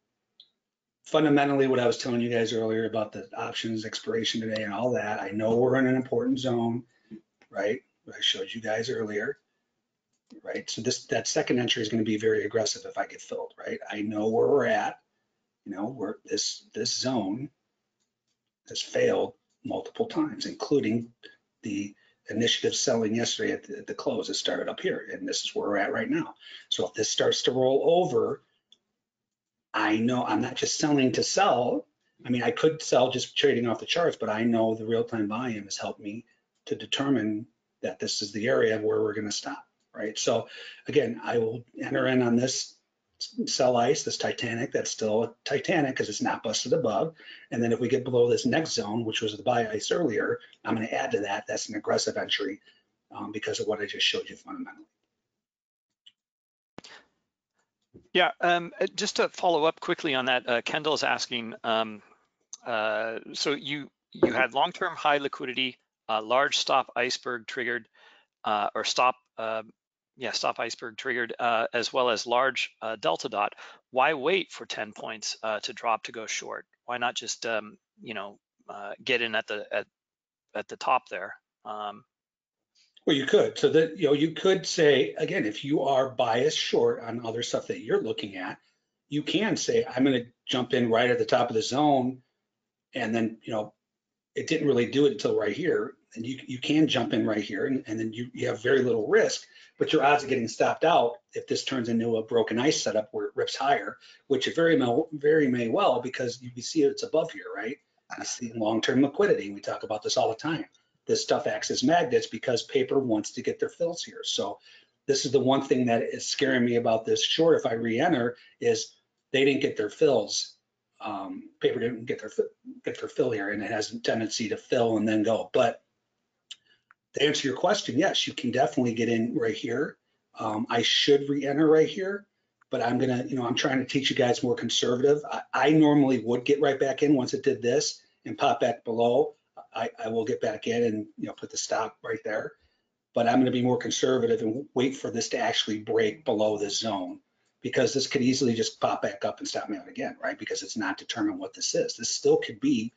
fundamentally what I was telling you guys earlier about the options expiration today and all that. I know we're in an important zone, right? What I showed you guys earlier, right? So this that second entry is going to be very aggressive if I get filled, right? I know where we're at. You know, we're this this zone has failed multiple times, including the initiative selling yesterday at the, at the close. It started up here, and this is where we're at right now. So if this starts to roll over, I know I'm not just selling to sell. I mean, I could sell just trading off the charts, but I know the real-time volume has helped me to determine that this is the area where we're going to stop, right? So again, I will enter in on this sell ice, this Titanic, that's still a Titanic because it's not busted above. And then if we get below this next zone, which was the buy ice earlier, I'm going to add to that. That's an aggressive entry um, because of what I just showed you fundamentally. Yeah, um, just to follow up quickly on that, uh, Kendall's asking, um, uh, so you you had long-term high liquidity, uh, large stop iceberg triggered, uh, or stop, uh, yeah, stop iceberg triggered, uh, as well as large uh, delta dot. Why wait for ten points uh, to drop to go short? Why not just, um, you know, uh, get in at the at, at the top there? Um, Well, you could. So that, you know, you could say, again, if you are biased short on other stuff that you're looking at, you can say, I'm going to jump in right at the top of the zone. And then, you know, it didn't really do it until right here. And you, you can jump in right here. And, and then you, you have very little risk, but your odds of getting stopped out if this turns into a broken ice setup where it rips higher, which it very, very may well, because you can see it's above here, right? I see long-term liquidity. We talk about this all the time. This stuff acts as magnets because paper wants to get their fills here. So this is the one thing that is scaring me about this short. If I re-enter, is they didn't get their fills. Um, paper didn't get their get their fill here, and it has a tendency to fill and then go. But to answer your question, yes, you can definitely get in right here. Um, I should re-enter right here, but I'm gonna, you know, I'm trying to teach you guys more conservative. I, I normally would get right back in once it did this and pop back below. I, I will get back in and, you know, put the stop right there, but I'm going to be more conservative and wait for this to actually break below this zone, because this could easily just pop back up and stop me out again, right? Because it's not determined what this is. This still could be,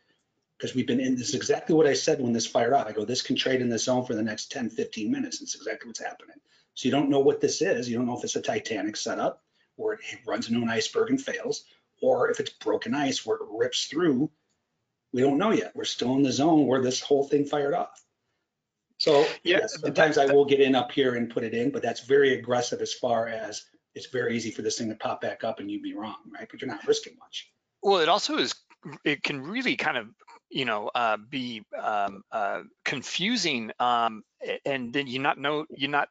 because we've been in this, is exactly what I said when this fired up. I go, this can trade in this zone for the next ten, fifteen minutes. It's exactly what's happening. So you don't know what this is. You don't know if it's a Titanic setup or it runs into an iceberg and fails, or if it's broken ice where it rips through. We don't know yet. We're still in the zone where this whole thing fired off. So yeah, yes, sometimes that, that, I will get in up here and put it in, but that's very aggressive as far as it's very easy for this thing to pop back up and you'd be wrong, right? But you're not risking much. Well, it also is, it can really kind of, you know, uh, be um, uh, confusing, um, and then you not know, you're not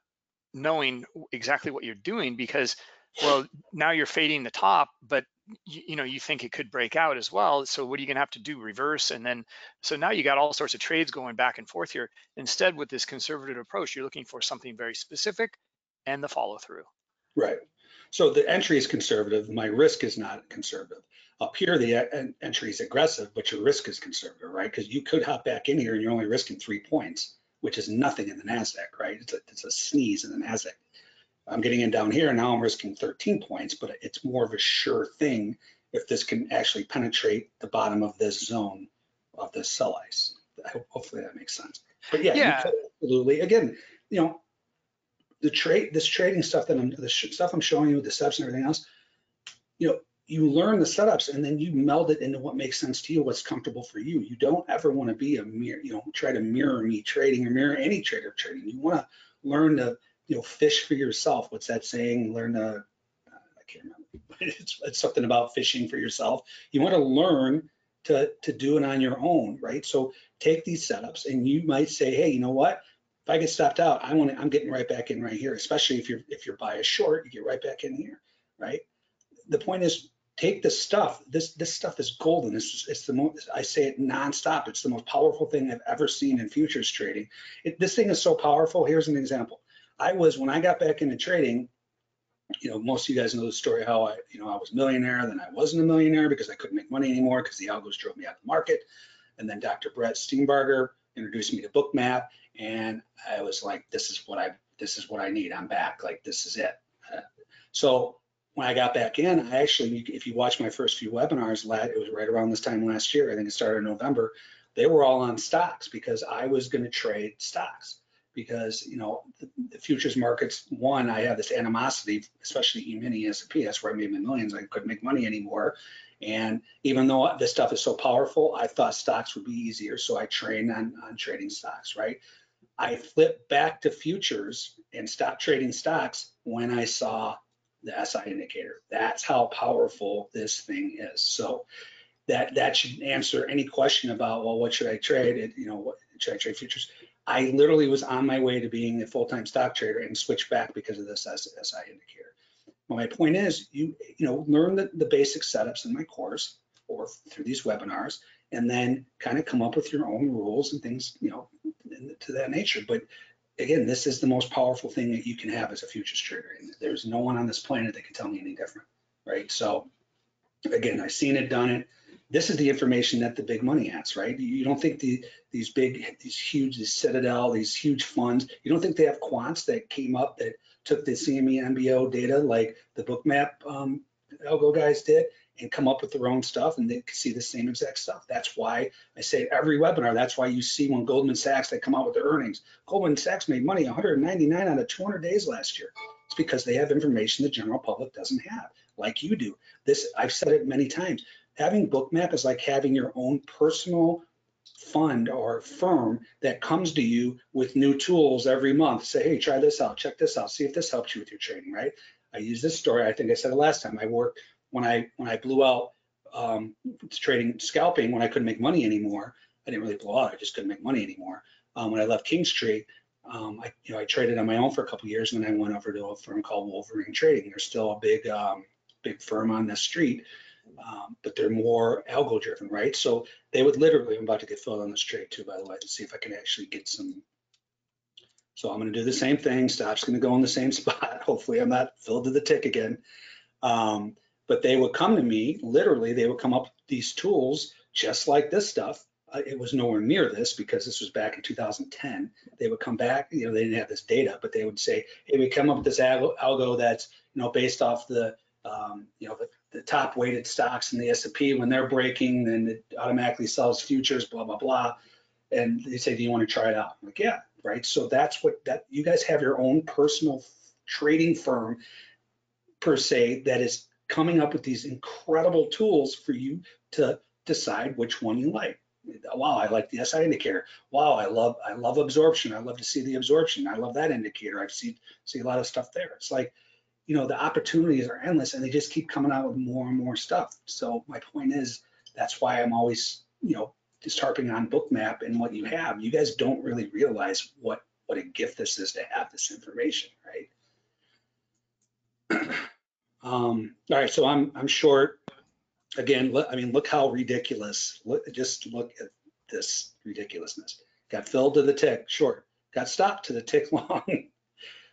knowing exactly what you're doing, because, well, now you're fading the top, but You, you know, you think it could break out as well. So what are you going to have to do? Reverse? And then, so now you got all sorts of trades going back and forth here. Instead, with this conservative approach, you're looking for something very specific and the follow through. Right. So the entry is conservative. My risk is not conservative. Up here, the entry is aggressive, but your risk is conservative, right? Because you could hop back in here and you're only risking three points, which is nothing in the NASDAQ, right? It's a, it's a sneeze in the NASDAQ. I'm getting in down here and now I'm risking thirteen points, but it's more of a sure thing if this can actually penetrate the bottom of this zone of this sell ice. Hopefully that makes sense. But yeah, yeah. You could absolutely, again, you know, the trade, this trading stuff that I'm, the stuff I'm showing you with the steps and everything else, you know, you learn the setups and then you meld it into what makes sense to you, what's comfortable for you. You don't ever want to be a mirror, you know, try to mirror me trading or mirror any trader trading. You want to learn to, you know, fish for yourself. What's that saying? Learn to, I can't remember, it's, it's something about fishing for yourself. You want to learn to, to do it on your own, right? So take these setups and you might say, hey, you know what? If I get stopped out, I want to, I'm getting right back in right here, especially if you're, if your buy is short, you get right back in here, right? The point is, take this stuff. This this stuff is golden. It's it's the most. I say it nonstop. It's the most powerful thing I've ever seen in futures trading. It, this thing is so powerful. Here's an example. I was when I got back into trading. You know, most of you guys know the story how I you know I was a millionaire, then I wasn't a millionaire because I couldn't make money anymore because the algos drove me out of the market. And then Doctor Brett Steenbarger introduced me to Bookmap, and I was like, this is what I this is what I need. I'm back. Like this is it. Uh, so. When I got back in, I actually, if you watch my first few webinars, it was right around this time last year, I think it started in November, they were all on stocks because I was going to trade stocks because, you know, the, the futures markets, one, I have this animosity, especially E-mini, S and P, that's where I made my millions, I couldn't make money anymore. And even though this stuff is so powerful, I thought stocks would be easier, so I trained on, on trading stocks, right? I flipped back to futures and stopped trading stocks when I saw the S I indicator. That's how powerful this thing is. So that that should answer any question about, well, what should I trade? It, you know, what, should I trade futures? I literally was on my way to being a full-time stock trader and switched back because of this S I indicator. Well, my point is, you you know, learn the, the basic setups in my course or through these webinars, and then kind of come up with your own rules and things, you know, to that nature. But again, this is the most powerful thing that you can have as a futures trader. And there's no one on this planet that can tell me any different, right? So again, I've seen it, done it. This is the information that the big money has, right? You don't think the these big, these huge, these Citadel, these huge funds, you don't think they have quants that came up that took the C M E M B O data like the Bookmap um, algo guys did and come up with their own stuff, and they can see the same exact stuff. That's why I say every webinar, that's why you see when Goldman Sachs, they come out with their earnings. Goldman Sachs made money one hundred ninety-nine out of two hundred days last year. It's because they have information the general public doesn't have, like you do. This, I've said it many times, having Bookmap is like having your own personal fund or firm that comes to you with new tools every month. Say, hey, try this out, check this out, see if this helps you with your trading, right? I use this story, I think I said it last time, I worked, When I when I blew out um, trading scalping, when I couldn't make money anymore, I didn't really blow out. I just couldn't make money anymore. Um, when I left King Street, um, I you know I traded on my own for a couple of years, and then I went over to a firm called Wolverine Trading. They're still a big um, big firm on the street, um, but they're more algo driven, right? So they would literally. I'm about to get filled on this trade too, by the way, to see if I can actually get some. So I'm going to do the same thing. Stop's going to go in the same spot. Hopefully, I'm not filled to the tick again. Um, But they would come to me, literally, they would come up with these tools just like this stuff. Uh, it was nowhere near this because this was back in two thousand ten. They would come back, you know, they didn't have this data, but they would say, hey, we come up with this algo that's, you know, based off the, um, you know, the, the top weighted stocks in the S and P. When they're breaking, then it automatically sells futures, blah, blah, blah. And they say, do you want to try it out? I'm like, yeah, right. So that's what that you guys have your own personal trading firm per se that is coming up with these incredible tools for you to decide which one you like. Wow, I like the S I indicator. Wow, I love I love absorption. I love to see the absorption. I love that indicator. I've seen see a lot of stuff there. It's like, you know, the opportunities are endless, and they just keep coming out with more and more stuff. So my point is, that's why I'm always, you know, just harping on Bookmap and what you have. You guys don't really realize what what a gift this is to have this information, right? Um, all right, so I'm I'm short. Again, look, I mean, look how ridiculous. Look, just look at this ridiculousness. Got filled to the tick, short. Got stopped to the tick, long.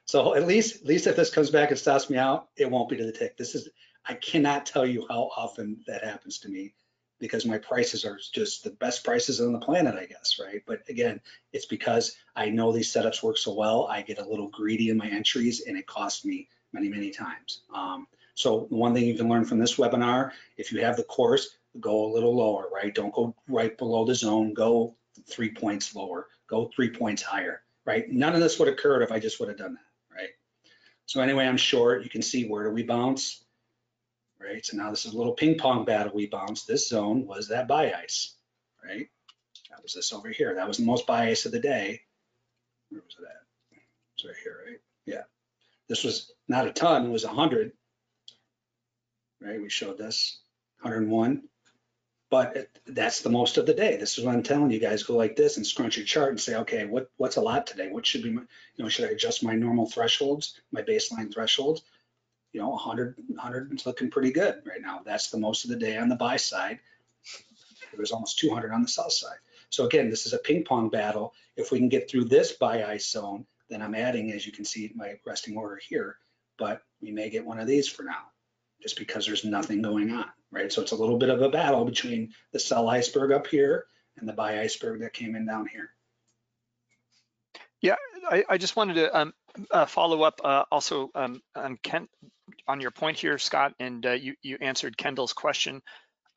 So at least at least if this comes back and stops me out, it won't be to the tick. This is, I cannot tell you how often that happens to me because my prices are just the best prices on the planet, I guess, right? But again, it's because I know these setups work so well. I get a little greedy in my entries, and it costs me many, many times. Um, So one thing you can learn from this webinar, if you have the course, go a little lower, right? Don't go right below the zone, go three points lower, go three points higher, right? None of this would have occurred if I just would have done that, right? So anyway, I'm short. You can see where do we bounce, right? So now this is a little ping pong battle. We bounced. This zone was that buy ice, right? That was this over here. That was the most buy ice of the day. Where was that? It's right here, right? Yeah. This was not a ton. It was one hundred, right? We showed this, one hundred one. But it, that's the most of the day. This is what I'm telling you guys. Go like this and scrunch your chart and say, okay, what what's a lot today? What should be, my, you know, should I adjust my normal thresholds, my baseline thresholds? You know, one hundred, one hundred is looking pretty good right now. That's the most of the day on the buy side. There was almost two hundred on the sell side. So again, this is a ping pong battle. If we can get through this buy ice zone, then I'm adding, as you can see, my resting order here. But we may get one of these for now, just because there's nothing going on, right? So it's a little bit of a battle between the sell iceberg up here and the buy iceberg that came in down here. Yeah, I, I just wanted to um, uh, follow up uh, also um, on Kent, on your point here, Scott, and uh, you, you answered Kendall's question.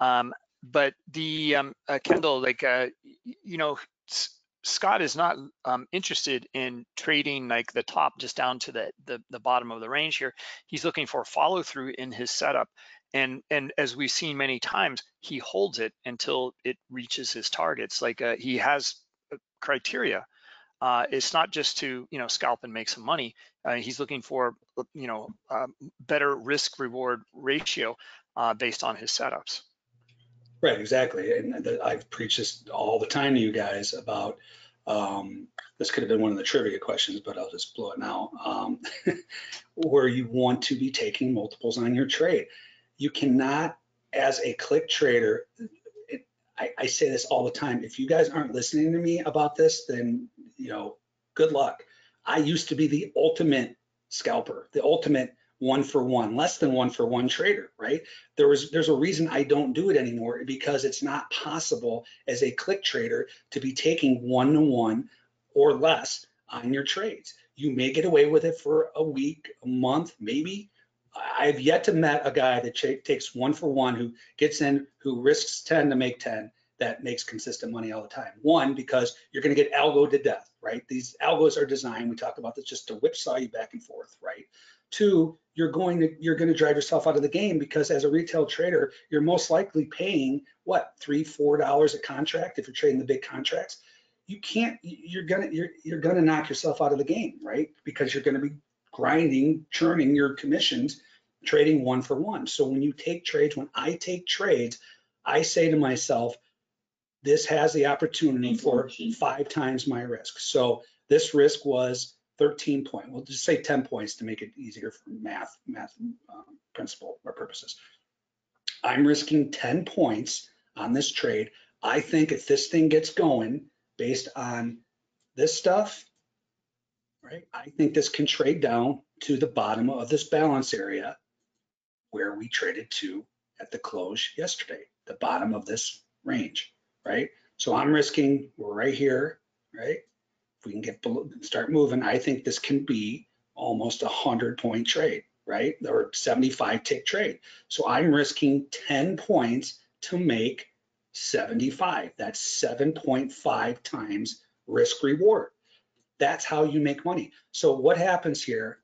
Um, but the, um, uh, Kendall, like, uh, you know, Scott is not um, interested in trading like the top just down to the, the the bottom of the range here. He's looking for follow through in his setup, and and as we've seen many times, he holds it until it reaches his targets. Like uh, he has criteria. Uh, it's not just to you know scalp and make some money. Uh, he's looking for you know uh, better risk reward ratio uh, based on his setups. Right, exactly, and I've preached this all the time to you guys about, um, this could have been one of the trivia questions, but I'll just blow it now, um, where you want to be taking multiples on your trade. You cannot, as a click trader, it, I, I say this all the time, if you guys aren't listening to me about this, then, you know, good luck. I used to be the ultimate scalper, the ultimate one for one, less than one for one trader, right? There was, there's a reason I don't do it anymore, because it's not possible as a click trader to be taking one to one or less on your trades. You may get away with it for a week, a month, maybe. I've yet to met a guy that takes one for one, who gets in, who risks ten to make ten, that makes consistent money all the time. One, because you're gonna get algo to death, right? These algos are designed, we talk about this, just to whipsaw you back and forth, right? Two, you're going to you're going to drive yourself out of the game, because as a retail trader, you're most likely paying what, three, four dollars a contract if you're trading the big contracts. You can't you're gonna you're you're gonna knock yourself out of the game, right? Because you're gonna be grinding, churning your commissions, trading one for one. So when you take trades, when I take trades, I say to myself, this has the opportunity for five times my risk. So this risk was thirteen point, we'll just say ten points to make it easier for math, math um, principle or purposes. I'm risking ten points on this trade. I think if this thing gets going based on this stuff, right, I think this can trade down to the bottom of this balance area where we traded to at the close yesterday, the bottom of this range, right? So I'm risking, we're right here, right? If we can get below, start moving, I think this can be almost a one hundred point trade, right? Or seventy-five tick trade. So I'm risking ten points to make seventy-five. That's seven point five times risk reward. That's how you make money. So what happens here,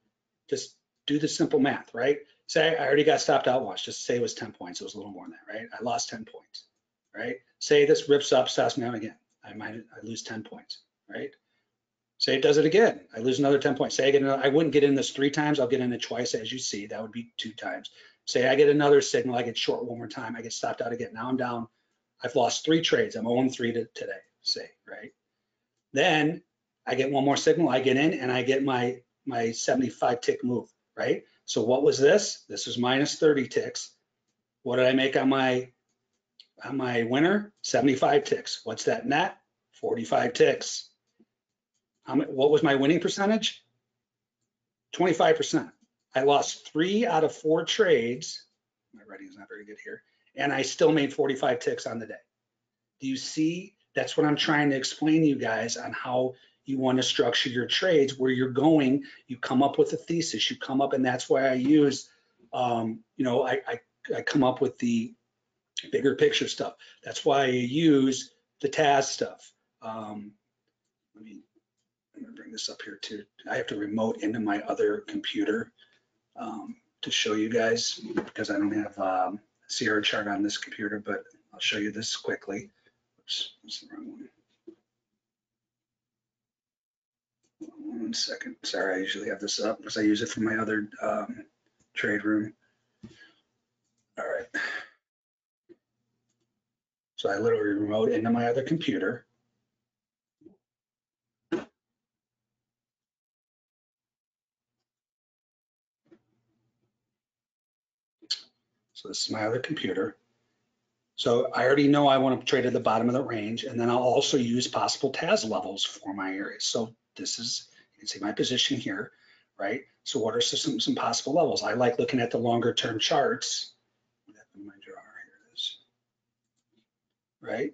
just do the simple math, right? Say I already got stopped out once, just say it was ten points, it was a little more than that, right? I lost ten points, right? Say this rips up, stops me out again, I might I lose ten points, right? Say it does it again, I lose another ten points. Say I get another, I wouldn't get in this three times, I'll get in it twice, as you see, that would be two times. Say I get another signal, I get short one more time, I get stopped out again, now I'm down, I've lost three trades, I'm oh and three to today, say, right? Then I get one more signal, I get in and I get my, my seventy-five tick move, right? So what was this? This was minus thirty ticks. What did I make on my, on my winner? seventy-five ticks, what's that net? forty-five ticks. Um, what was my winning percentage? twenty-five percent. I lost three out of four trades. My writing is not very good here. And I still made forty-five ticks on the day. Do you see? That's what I'm trying to explain to you guys on how you want to structure your trades, where you're going, you come up with a thesis, you come up, and that's why I use, um, you know, I, I, I come up with the bigger picture stuff. That's why I use the T A S stuff. Um, I mean, I'm gonna bring this up here too. I have to remote into my other computer um, to show you guys, because I don't have um, a Sierra chart on this computer, but I'll show you this quickly. Oops, that's the wrong one. One second. Sorry, I usually have this up because I use it for my other um, trade room. All right. So I literally remote into my other computer. So this is my other computer. So I already know I want to trade at the bottom of the range, and then I'll also use possible T A S levels for my areas. So this is, you can see my position here, right? So what are some, some possible levels? I like looking at the longer term charts. What happened to my drawer? Here it is, right?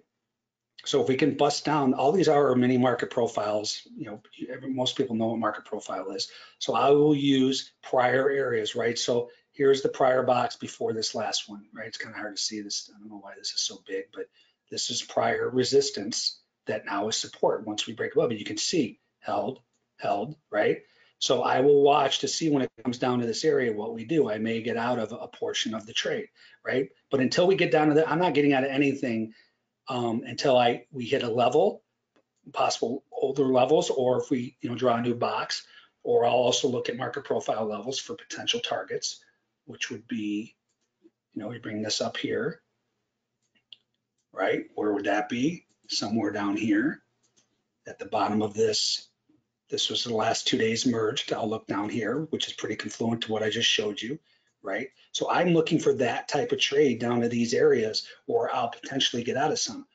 So if we can bust down, all these are our mini market profiles. You know, most people know what market profile is. So I will use prior areas, right? So here's the prior box before this last one, right? It's kind of hard to see this. I don't know why this is so big, but this is prior resistance that now is support. Once we break above it, you can see held, held, right? So I will watch to see when it comes down to this area what we do. I may get out of a portion of the trade, right? But until we get down to that, I'm not getting out of anything um, until I we hit a level, possible older levels, or if we you know draw a new box, or I'll also look at market profile levels for potential targets, which would be, you know, we bring this up here, right? Where would that be? Somewhere down here at the bottom of this. This was the last two days merged. I'll look down here, which is pretty confluent to what I just showed you, right? So I'm looking for that type of trade down to these areas, or I'll potentially get out of some.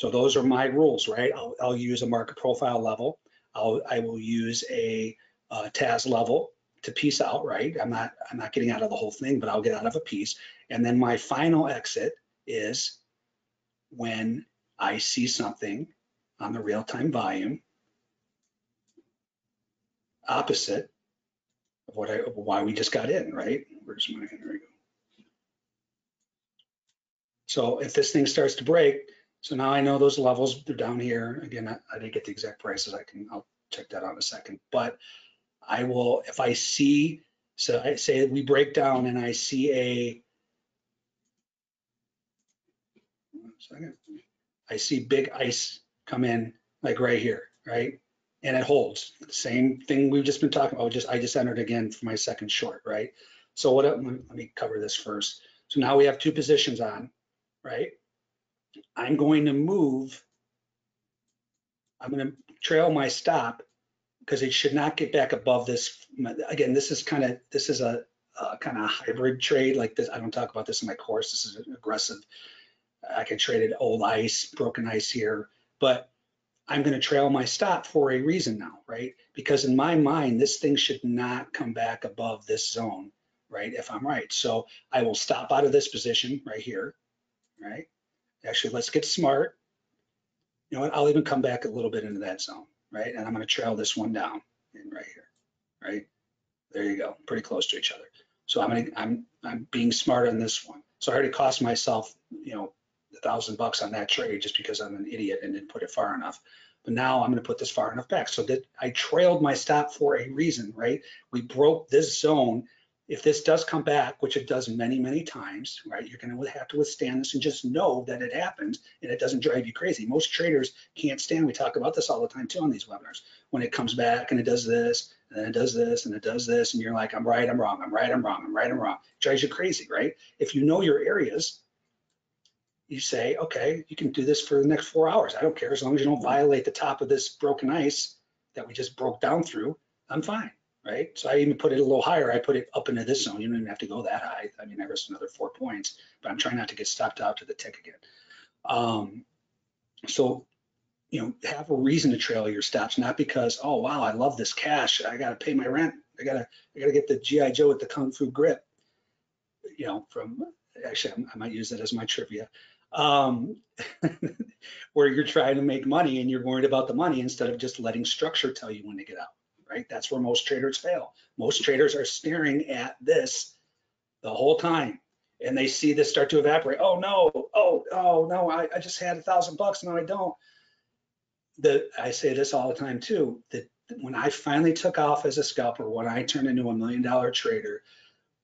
So those are my rules, right? I'll, I'll use a market profile level. I'll, I will use a, a T A S level to piece out, right? I'm not, I'm not getting out of the whole thing, but I'll get out of a piece. And then my final exit is when I see something on the real-time volume opposite of what I why we just got in, right? Where's my there we go. So if this thing starts to break, so now I know those levels, they're down here. Again, I, I didn't get the exact prices. I can I'll check that out in a second. But I will, if I see, so I say we break down and I see a one second, I see big ice come in like right here, right? And it holds. Same thing we've just been talking about. Just I just entered again for my second short, right? So what? Let me cover this first. So now we have two positions on, right? I'm going to move. I'm going to trail my stop because it should not get back above this. Again, this is kind of this is a, a kind of hybrid trade like this. I don't talk about this in my course. This is aggressive. I can trade it old ice, broken ice here, but I'm going to trail my stop for a reason now, right? Because in my mind, this thing should not come back above this zone, right? If I'm right. So I will stop out of this position right here, right? Actually, let's get smart. You know what? I'll even come back a little bit into that zone, right? And I'm going to trail this one down in right here, right? There you go. Pretty close to each other. So I'm going to, I'm, I'm being smart on this one. So I already cost myself, you know, a thousand bucks on that trade just because I'm an idiot and didn't put it far enough. But now I'm going to put this far enough back so that I trailed my stop for a reason, right? We broke this zone. If this does come back, which it does many, many times, right? You're going to have to withstand this and just know that it happens and it doesn't drive you crazy. Most traders can't stand, we talk about this all the time too on these webinars, when it comes back and it does this and it does this and it does this and you're like, I'm right, I'm wrong, I'm right, I'm wrong, I'm right, I'm wrong. It drives you crazy, right? If you know your areas, you say, okay, you can do this for the next four hours. I don't care, as long as you don't violate the top of this broken ice that we just broke down through, I'm fine, right? So I even put it a little higher. I put it up into this zone. You don't even have to go that high. I mean, I risked another four points, but I'm trying not to get stopped out to the tick again. Um, so, you know, have a reason to trail your stops, not because, oh, wow, I love this cash. I got to pay my rent. I got to I gotta get the G I Joe with the Kung Fu grip, you know, from, actually, I might use that as my trivia. Um, where you're trying to make money and you're worried about the money instead of just letting structure tell you when to get out, right? That's where most traders fail. Most traders are staring at this the whole time and they see this start to evaporate. Oh no, oh, oh no, I, I just had a thousand bucks, now I don't. The I say this all the time too, that when I finally took off as a scalper, when I turned into a million dollar trader,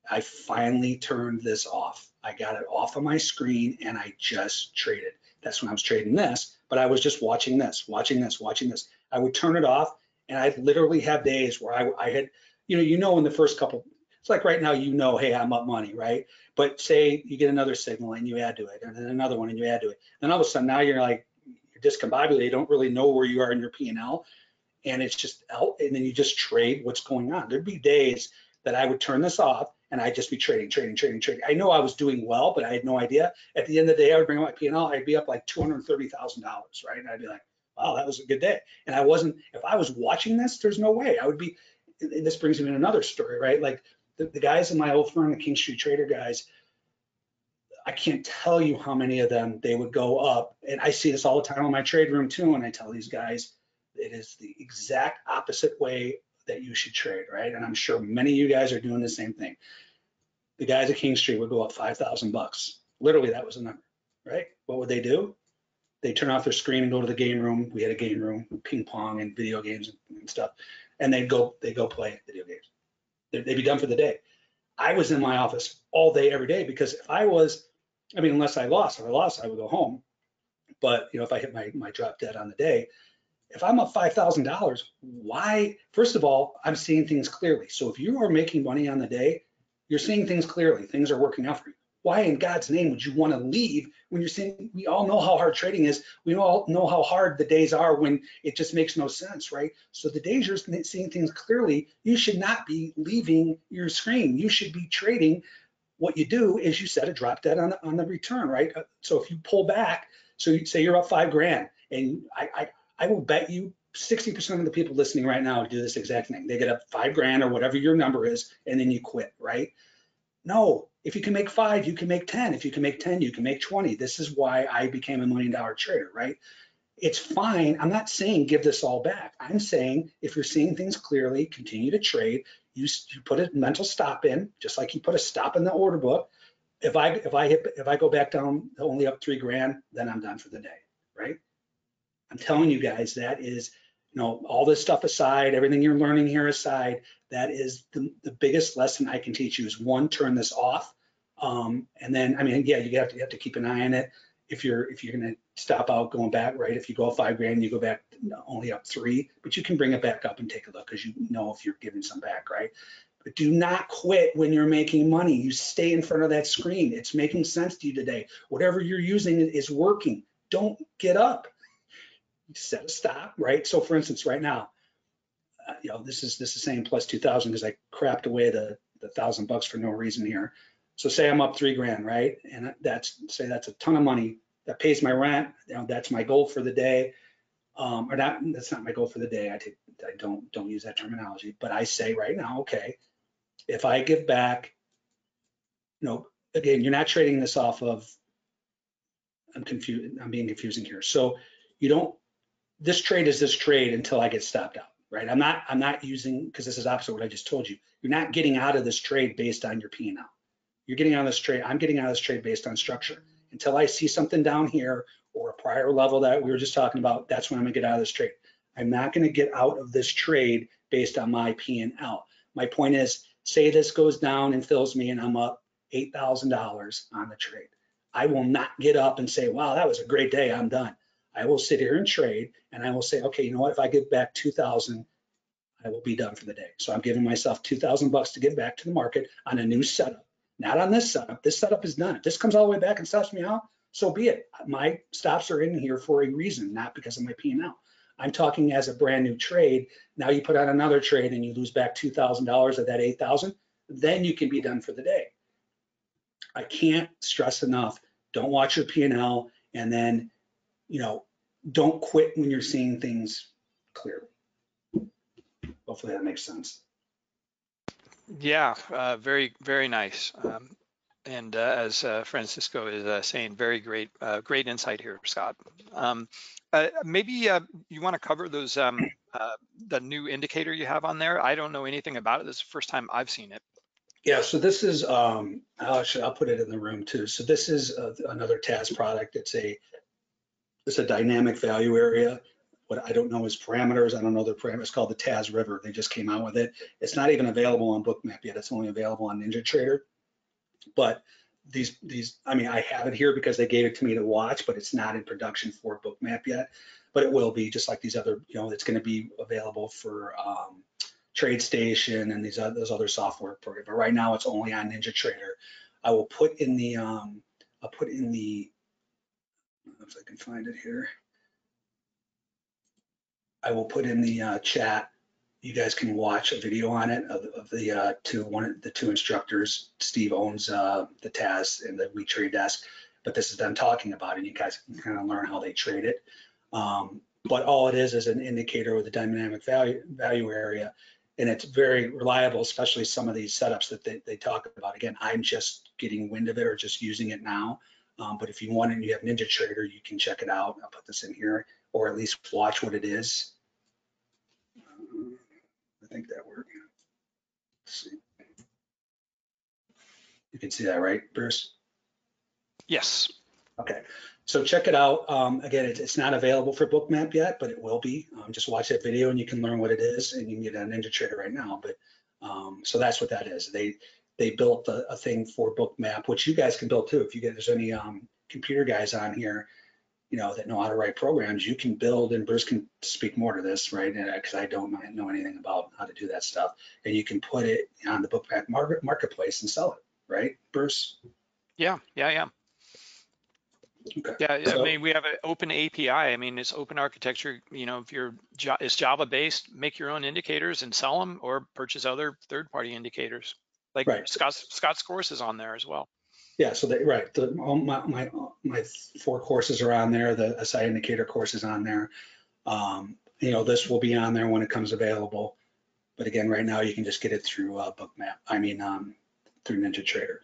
I finally turned this off. I got it off of my screen and I just traded. That's when I was trading this, but I was just watching this, watching this, watching this. I would turn it off and I literally have days where I, I had, you know, you know, in the first couple, it's like right now, you know, hey, I'm up money, right? But say you get another signal and you add to it, and then another one and you add to it. Then all of a sudden now you're like, you're discombobulated, you don't really know where you are in your P and L. And it's just out, and then you just trade what's going on. There'd be days that I would turn this off and I'd just be trading, trading, trading, trading. I know I was doing well, but I had no idea. At the end of the day, I would bring up my P and L, I'd be up like two hundred thirty thousand dollars, right? And I'd be like, wow, that was a good day. And I wasn't, if I was watching this, there's no way I would be, and this brings me to another story, right? Like the, the guys in my old firm, the King Street Trader guys, I can't tell you how many of them, they would go up, and I see this all the time in my trade room too, and I tell these guys, it is the exact opposite way that you should trade, right? And I'm sure many of you guys are doing the same thing. The guys at King Street would go up five thousand bucks. Literally, that was the number, right? What would they do? They turn off their screen and go to the game room. We had a game room, ping pong and video games and stuff. And they'd go, they'd go play video games. They'd, they'd be done for the day. I was in my office all day, every day, because if I was, I mean, unless I lost, if I lost, I would go home. But, you know, if I hit my, my drop dead on the day, if I'm up five thousand dollars, why? First of all, I'm seeing things clearly. So if you are making money on the day, you're seeing things clearly. Things are working out for you. Why in God's name would you want to leave when you're seeing, we all know how hard trading is. We all know how hard the days are when it just makes no sense, right? So the days you're seeing things clearly, you should not be leaving your screen. You should be trading. What you do is you set a drop dead on the, on the return, right? So if you pull back, so you say you're up five grand, and I, I I will bet you sixty percent of the people listening right now do this exact thing. They get up five grand or whatever your number is, and then you quit, right? No, if you can make five, you can make ten. If you can make ten, you can make twenty. This is why I became a million dollar trader, right? It's fine. I'm not saying give this all back. I'm saying if you're seeing things clearly, continue to trade. You, you put a mental stop in, just like you put a stop in the order book. If I if I hit, if I go back down only up three grand, then I'm done for the day, right? I'm telling you guys, that is, you know, all this stuff aside, everything you're learning here aside, that is the, the biggest lesson I can teach you is one, turn this off. Um, and then, I mean, yeah, you have to, you have to keep an eye on it. If you're, if you're going to stop out going back, right? If you go five grand, you go back only up three, but you can bring it back up and take a look because you know if you're giving some back, right? But do not quit when you're making money. You stay in front of that screen. It's making sense to you today. Whatever you're using is working. Don't get up. Set a stop, right? So for instance, right now, uh, you know, this is this is saying plus two thousand because I crapped away the the thousand bucks for no reason here. So say I'm up three grand, right? And that's, say that's a ton of money that pays my rent. You know, that's my goal for the day. Um, or not, that's not my goal for the day. I take, I don't don't use that terminology, but I say right now, okay, if I give back, you know, again, you're not trading this off of. I'm confused. I'm being confusing here. So you don't. This trade is this trade until I get stopped out, right? I'm not, I'm not using, because this is opposite what I just told you. You're not getting out of this trade based on your P and L. You're getting out of this trade, I'm getting out of this trade based on structure. Until I see something down here or a prior level that we were just talking about, that's when I'm gonna get out of this trade. I'm not gonna get out of this trade based on my P and L. My point is, say this goes down and fills me and I'm up eight thousand dollars on the trade. I will not get up and say, wow, that was a great day, I'm done. I will sit here and trade, and I will say, okay, you know what? If I give back two thousand, I will be done for the day. So I'm giving myself two thousand bucks to give back to the market on a new setup, not on this setup. This setup is done. If this comes all the way back and stops me out, so be it. My stops are in here for a reason, not because of my P and L. I'm talking as a brand new trade. Now you put on another trade and you lose back two thousand dollars of that eight thousand, then you can be done for the day. I can't stress enough. Don't watch your P and L and then, you know, don't quit when you're seeing things clearly. Hopefully that makes sense. Yeah, uh, very, very nice. Um, and uh, as uh, Francisco is uh, saying, very great, uh, great insight here, Scott. Um, uh, maybe uh, you want to cover those, um, uh, the new indicator you have on there. I don't know anything about it. This is the first time I've seen it. Yeah, so this is, um, I'll, actually, I'll put it in the room too. So this is uh, another T A S product. It's a, It's a dynamic value area. What I don't know is parameters. I don't know their parameters. It's called the T A S River. They just came out with it. It's not even available on Bookmap yet. It's only available on NinjaTrader. But these, these, I mean, I have it here because they gave it to me to watch, but it's not in production for Bookmap yet. But it will be, just like these other, you know, it's going to be available for um, TradeStation and these other, those other software programs. But right now, it's only on NinjaTrader. I will put in the, um, I'll put in the, I don't know if I can find it here. I will put in the uh, chat. You guys can watch a video on it of, of the uh, two one of the two instructors. Steve owns uh, the T A S and the WeTradeDesk, but this is them talking about it. You guys can kind of learn how they trade it. Um, but all it is is an indicator with a dynamic value value area, and it's very reliable, especially some of these setups that they, they talk about. Again, I'm just getting wind of it or just using it now. Um, but if you want it and you have NinjaTrader, you can check it out. I'll put this in here, or at least watch what it is. Um, I think that worked. Let's see. You can see that, right, Bruce? Yes. Okay. So check it out. Um, again, it's, it's not available for Bookmap yet, but it will be. Um, just watch that video and you can learn what it is, and you can get on NinjaTrader right now. But um, so that's what that is. They they built a, a thing for Bookmap, which you guys can build too. If you get there's any um, computer guys on here, you know, that know how to write programs, you can build, and Bruce can speak more to this, right? Because I don't know anything about how to do that stuff. And you can put it on the Bookmap market, marketplace and sell it, right, Bruce? Yeah, yeah, yeah. Okay. Yeah, so, I mean, we have an open A P I. I mean, it's open architecture. You know, if you're it's Java based, make your own indicators and sell them, or purchase other third-party indicators. Like right. Scott's Scott's course is on there as well. Yeah, so they, right, the, all my, my my four courses are on there. The S I indicator course is on there. Um, you know, this will be on there when it comes available. But again, right now you can just get it through uh, Bookmap. I mean, um, through NinjaTrader.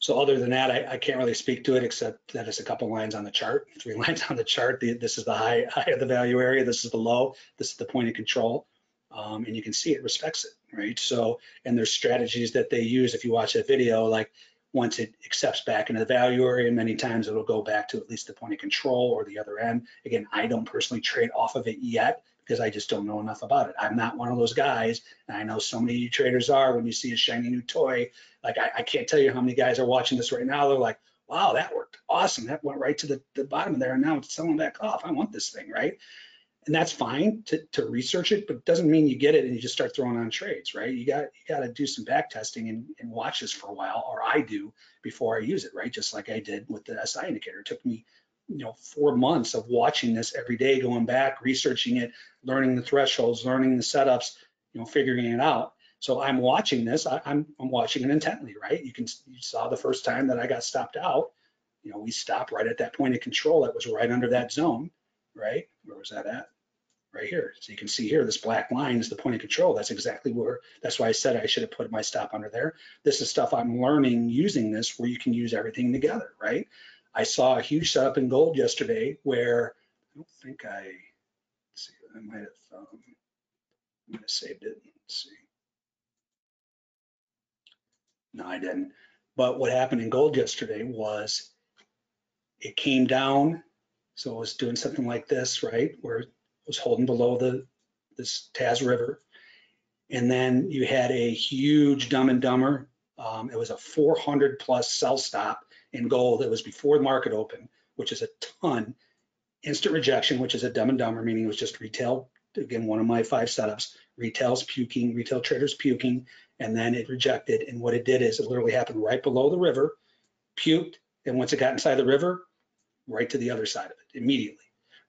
So other than that, I, I can't really speak to it, except that it's a couple lines on the chart, three lines on the chart. The, this is the high, high of the value area. This is the low. This is the point of control. Um, and you can see it respects it, right? So, and there's strategies that they use. If you watch that video, like once it accepts back into the value area, many times it'll go back to at least the point of control or the other end. Again, I don't personally trade off of it yet, because I just don't know enough about it. I'm not one of those guys, and I know so many of you traders are. When you see a shiny new toy, like I, I can't tell you how many guys are watching this right now. They're like, wow, that worked awesome. That went right to the, the bottom of there, and now it's selling back off. I want this thing, right? And that's fine to, to research it, but it doesn't mean you get it and you just start throwing on trades, right? You got you got to do some back testing and, and watch this for a while, or I do before I use it, right? Just like I did with the S I indicator. It took me you know, four months of watching this every day, going back, researching it, learning the thresholds, learning the setups, you know, figuring it out. So I'm watching this, I, I'm, I'm watching it intently, right? You can, you saw the first time that I got stopped out, you know, we stopped right at that point of control that was right under that zone, right? Where was that at? Right here. So you can see here, this black line is the point of control. That's exactly where, that's why I said I should have put my stop under there. This is stuff I'm learning using this, where you can use everything together, right? I saw a huge setup in gold yesterday where I don't think I let's see I might have um, I might have saved it. Let's see. No, I didn't. But what happened in gold yesterday was it came down, so it was doing something like this, right, where it was holding below the this T A S River, and then you had a huge Dumb and Dumber. Um, it was a four hundred plus sell stop in gold. It was before the market open, which is a ton. Instant rejection, which is a Dumb and Dumber, meaning it was just retail. Again, one of my five setups, retail's puking, retail traders puking, and then it rejected. And what it did is it literally happened right below the river, puked, and once it got inside the river, right to the other side of it immediately,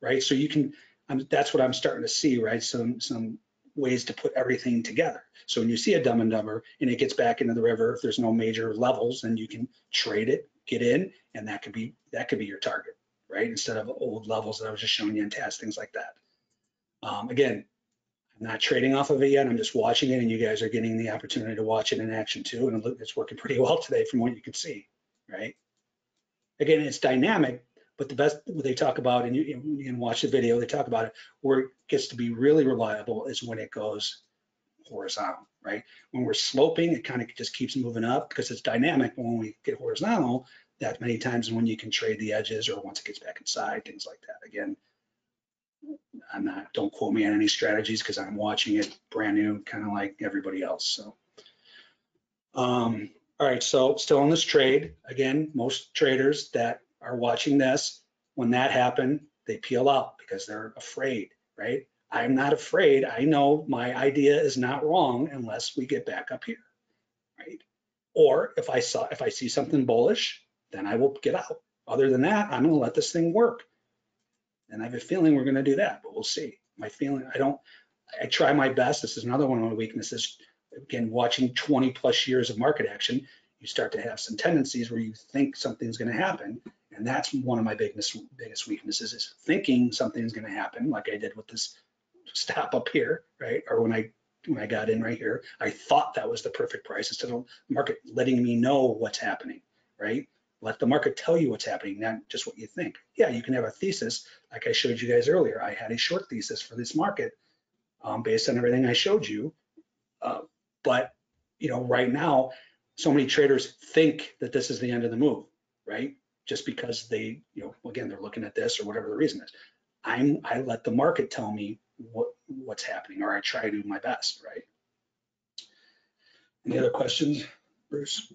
right? So you can, I'm, that's what I'm starting to see, right? Some, some ways to put everything together. So when you see a Dumb and Dumber and it gets back into the river, if there's no major levels, then you can trade it, get in, and that could be that could be your target, right? Instead of old levels that I was just showing you in T A S, things like that. Um, again, I'm not trading off of it yet. I'm just watching it, and you guys are getting the opportunity to watch it in action too. And it's working pretty well today from what you can see, right? Again, it's dynamic, but the best what they talk about, and you, you can watch the video, they talk about it, where it gets to be really reliable is when it goes horizontal, right? When we're sloping, it kind of just keeps moving up because it's dynamic. When we get horizontal, that many times when you can trade the edges or once it gets back inside, things like that. Again, I'm not, don't quote me on any strategies because I'm watching it brand new, kind of like everybody else. So, um, all right, so still on this trade. Again, most traders that are watching this, when that happened, they peel out because they're afraid, right? I'm not afraid. I know my idea is not wrong unless we get back up here, right? Or if I saw, if I see something bullish, then I will get out. Other than that, I'm going to let this thing work. And I have a feeling we're going to do that, but we'll see. My feeling, I don't, I try my best. This is another one of my weaknesses. Again, watching twenty plus years of market action, you start to have some tendencies where you think something's going to happen. And that's one of my biggest, biggest weaknesses is thinking something's going to happen, like I did with this stop up here, right? Or when I when I got in right here, I thought that was the perfect price instead of the market letting me know what's happening, right? Let the market tell you what's happening, not just what you think. Yeah, you can have a thesis, like I showed you guys earlier. I had a short thesis for this market um, based on everything I showed you. Uh, but you know, right now, so many traders think that this is the end of the move, right? Just because they, you know, again, they're looking at this or whatever the reason is. I'm, I let the market tell me what what's happening, or I try to do my best, right? Any other questions, Bruce?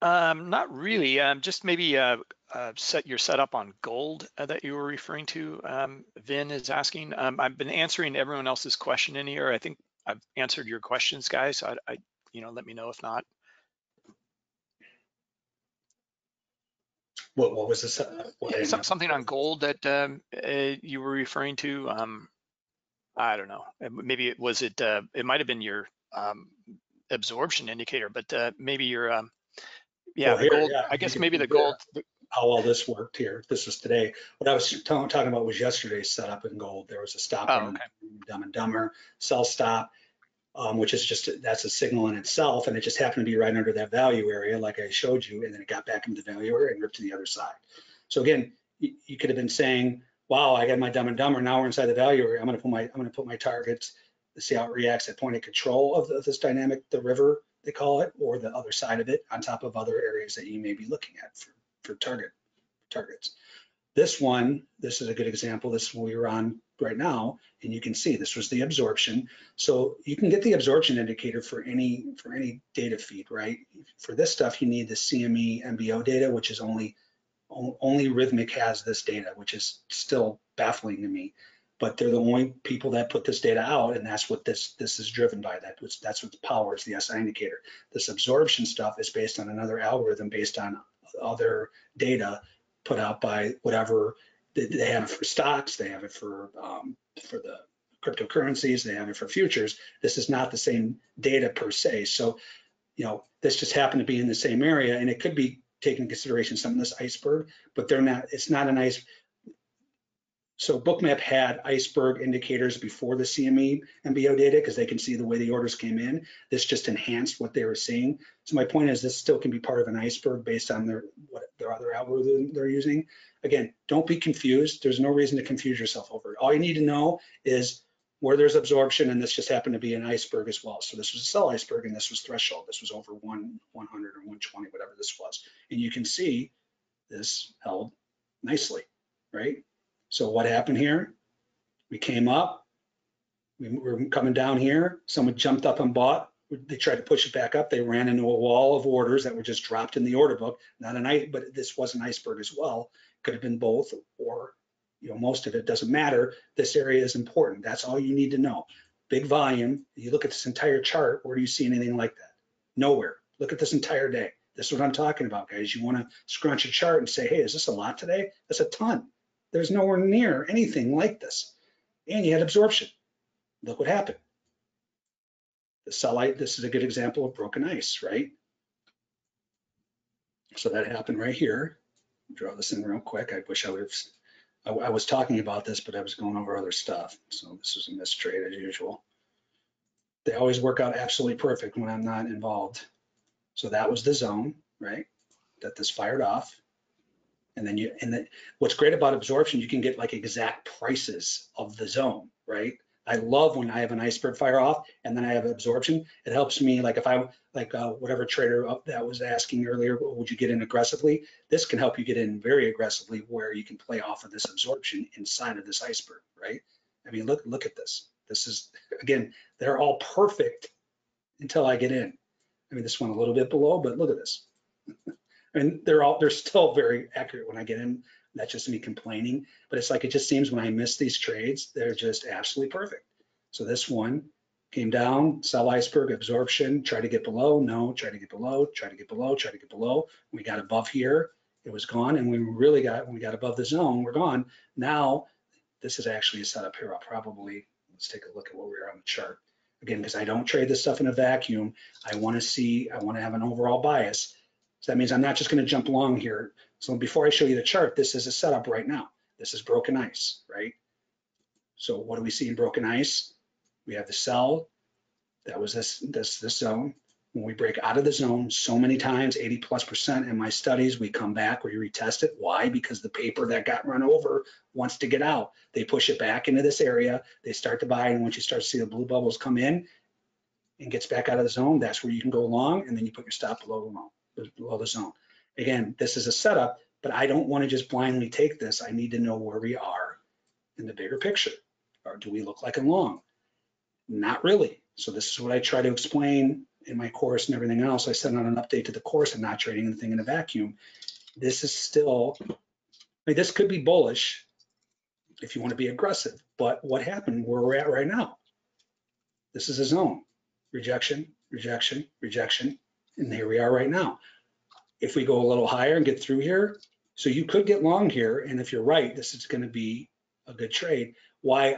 Um, not really. Um, just maybe uh, uh, set your setup on gold uh, that you were referring to. Um, Vin is asking. Um, I've been answering everyone else's question in here. I think I've answered your questions, guys. I, I you know, let me know if not. What what was this? Uh, what yeah, some, something on gold that um, uh, you were referring to. Um, I don't know. Maybe it was it. Uh, it might have been your um, absorption indicator, but uh, maybe your um, Yeah, well, here, gold, yeah, I guess maybe the gold. How all this worked here. This was today. What I was t- talking about was yesterday's setup in gold. There was a stop oh, on okay. Dumb and Dumber, sell stop, um, which is just, that's a signal in itself. And it just happened to be right under that value area, like I showed you. And then it got back into the value area and ripped to the other side. So again, you, you could have been saying, wow, I got my Dumb and Dumber. Now we're inside the value area. I'm going to put my, I'm going to put my targets to see how it reacts at point of control of the, this dynamic, the river, they call it, or the other side of it, on top of other areas that you may be looking at for, for target targets. This one, this is a good example. This is what we were on right now, and you can see this was the absorption. So you can get the absorption indicator for any for any data feed, right? For this stuff, you need the C M E M B O data, which is only only Rhythmic has this data, which is still baffling to me. But they're the only people that put this data out, and that's what this this is driven by. That which, that's what powers the S I indicator. This absorption stuff is based on another algorithm, based on other data put out by whatever they, they have it for stocks, they have it for um, for the cryptocurrencies, they have it for futures. This is not the same data per se. So, you know, this just happened to be in the same area, and it could be taken into consideration some of this iceberg, but they're not. It's not an iceberg. So Bookmap had iceberg indicators before the C M E M B O data because they can see the way the orders came in. This just enhanced what they were seeing. So my point is this still can be part of an iceberg based on their what their other algorithm they're using. Again, don't be confused. There's no reason to confuse yourself over it. All you need to know is where there's absorption, and this just happened to be an iceberg as well. So this was a sell iceberg, and this was threshold. This was over one, one hundred or one twenty, whatever this was. And you can see this held nicely, right? So what happened here? We came up, we were coming down here, someone jumped up and bought, they tried to push it back up, they ran into a wall of orders that were just dropped in the order book. Not an ice, but this was an iceberg as well. Could have been both, or you know, most of it doesn't matter. This area is important. That's all you need to know. Big volume, you look at this entire chart, where do you see anything like that? Nowhere. Look at this entire day. This is what I'm talking about, guys. You want to scrunch a chart and say, hey, is this a lot today? That's a ton. There's nowhere near anything like this. And you had absorption. Look what happened. The cellite, this is a good example of broken ice, right? So that happened right here. Draw this in real quick. I wish I would have, I, I was talking about this, but I was going over other stuff. So this is a mistrade as usual. They always work out absolutely perfect when I'm not involved. So that was the zone, right? That this fired off. And then you, and then what's great about absorption, you can get like exact prices of the zone, right? I love when I have an iceberg fire off and then I have absorption. It helps me, like if I, like uh, whatever trader up that was asking earlier, would you get in aggressively? This can help you get in very aggressively where you can play off of this absorption inside of this iceberg, right? I mean, look, look at this. This is, again, they're all perfect until I get in. I mean, this one a little bit below, but look at this. I mean, they're all, they're still very accurate when I get in. That's just me complaining, but it's like, it just seems when I miss these trades, they're just absolutely perfect. So this one came down, sell iceberg, absorption, try to get below, no, try to get below, try to get below, try to get below. We got above here, it was gone. And we really got, when we got above the zone, we're gone. Now, this is actually a setup here. I'll probably, let's take a look at where we are on the chart. Again, because I don't trade this stuff in a vacuum. I wanna see, I wanna have an overall bias. So that means I'm not just gonna jump long here. So before I show you the chart, this is a setup right now. This is broken ice, right? So what do we see in broken ice? We have the sell. That was this this this zone. When we break out of the zone so many times, eighty plus percent in my studies, we come back, we retest it. Why? Because the paper that got run over wants to get out. They push it back into this area. They start to buy, and once you start to see the blue bubbles come in and gets back out of the zone, that's where you can go long, and then you put your stop below the, below the zone. Again, this is a setup, but I don't want to just blindly take this. I need to know where we are in the bigger picture. Or do we look like a long? Not really. So this is what I try to explain in my course and everything else. I sent out an update to the course and not trading anything in a vacuum. This is still, I mean, this could be bullish if you want to be aggressive, but what happened where we're at right now? This is a zone. Rejection, rejection, rejection, and here we are right now. If we go a little higher and get through here, so you could get long here, and if you're right, this is going to be a good trade. Why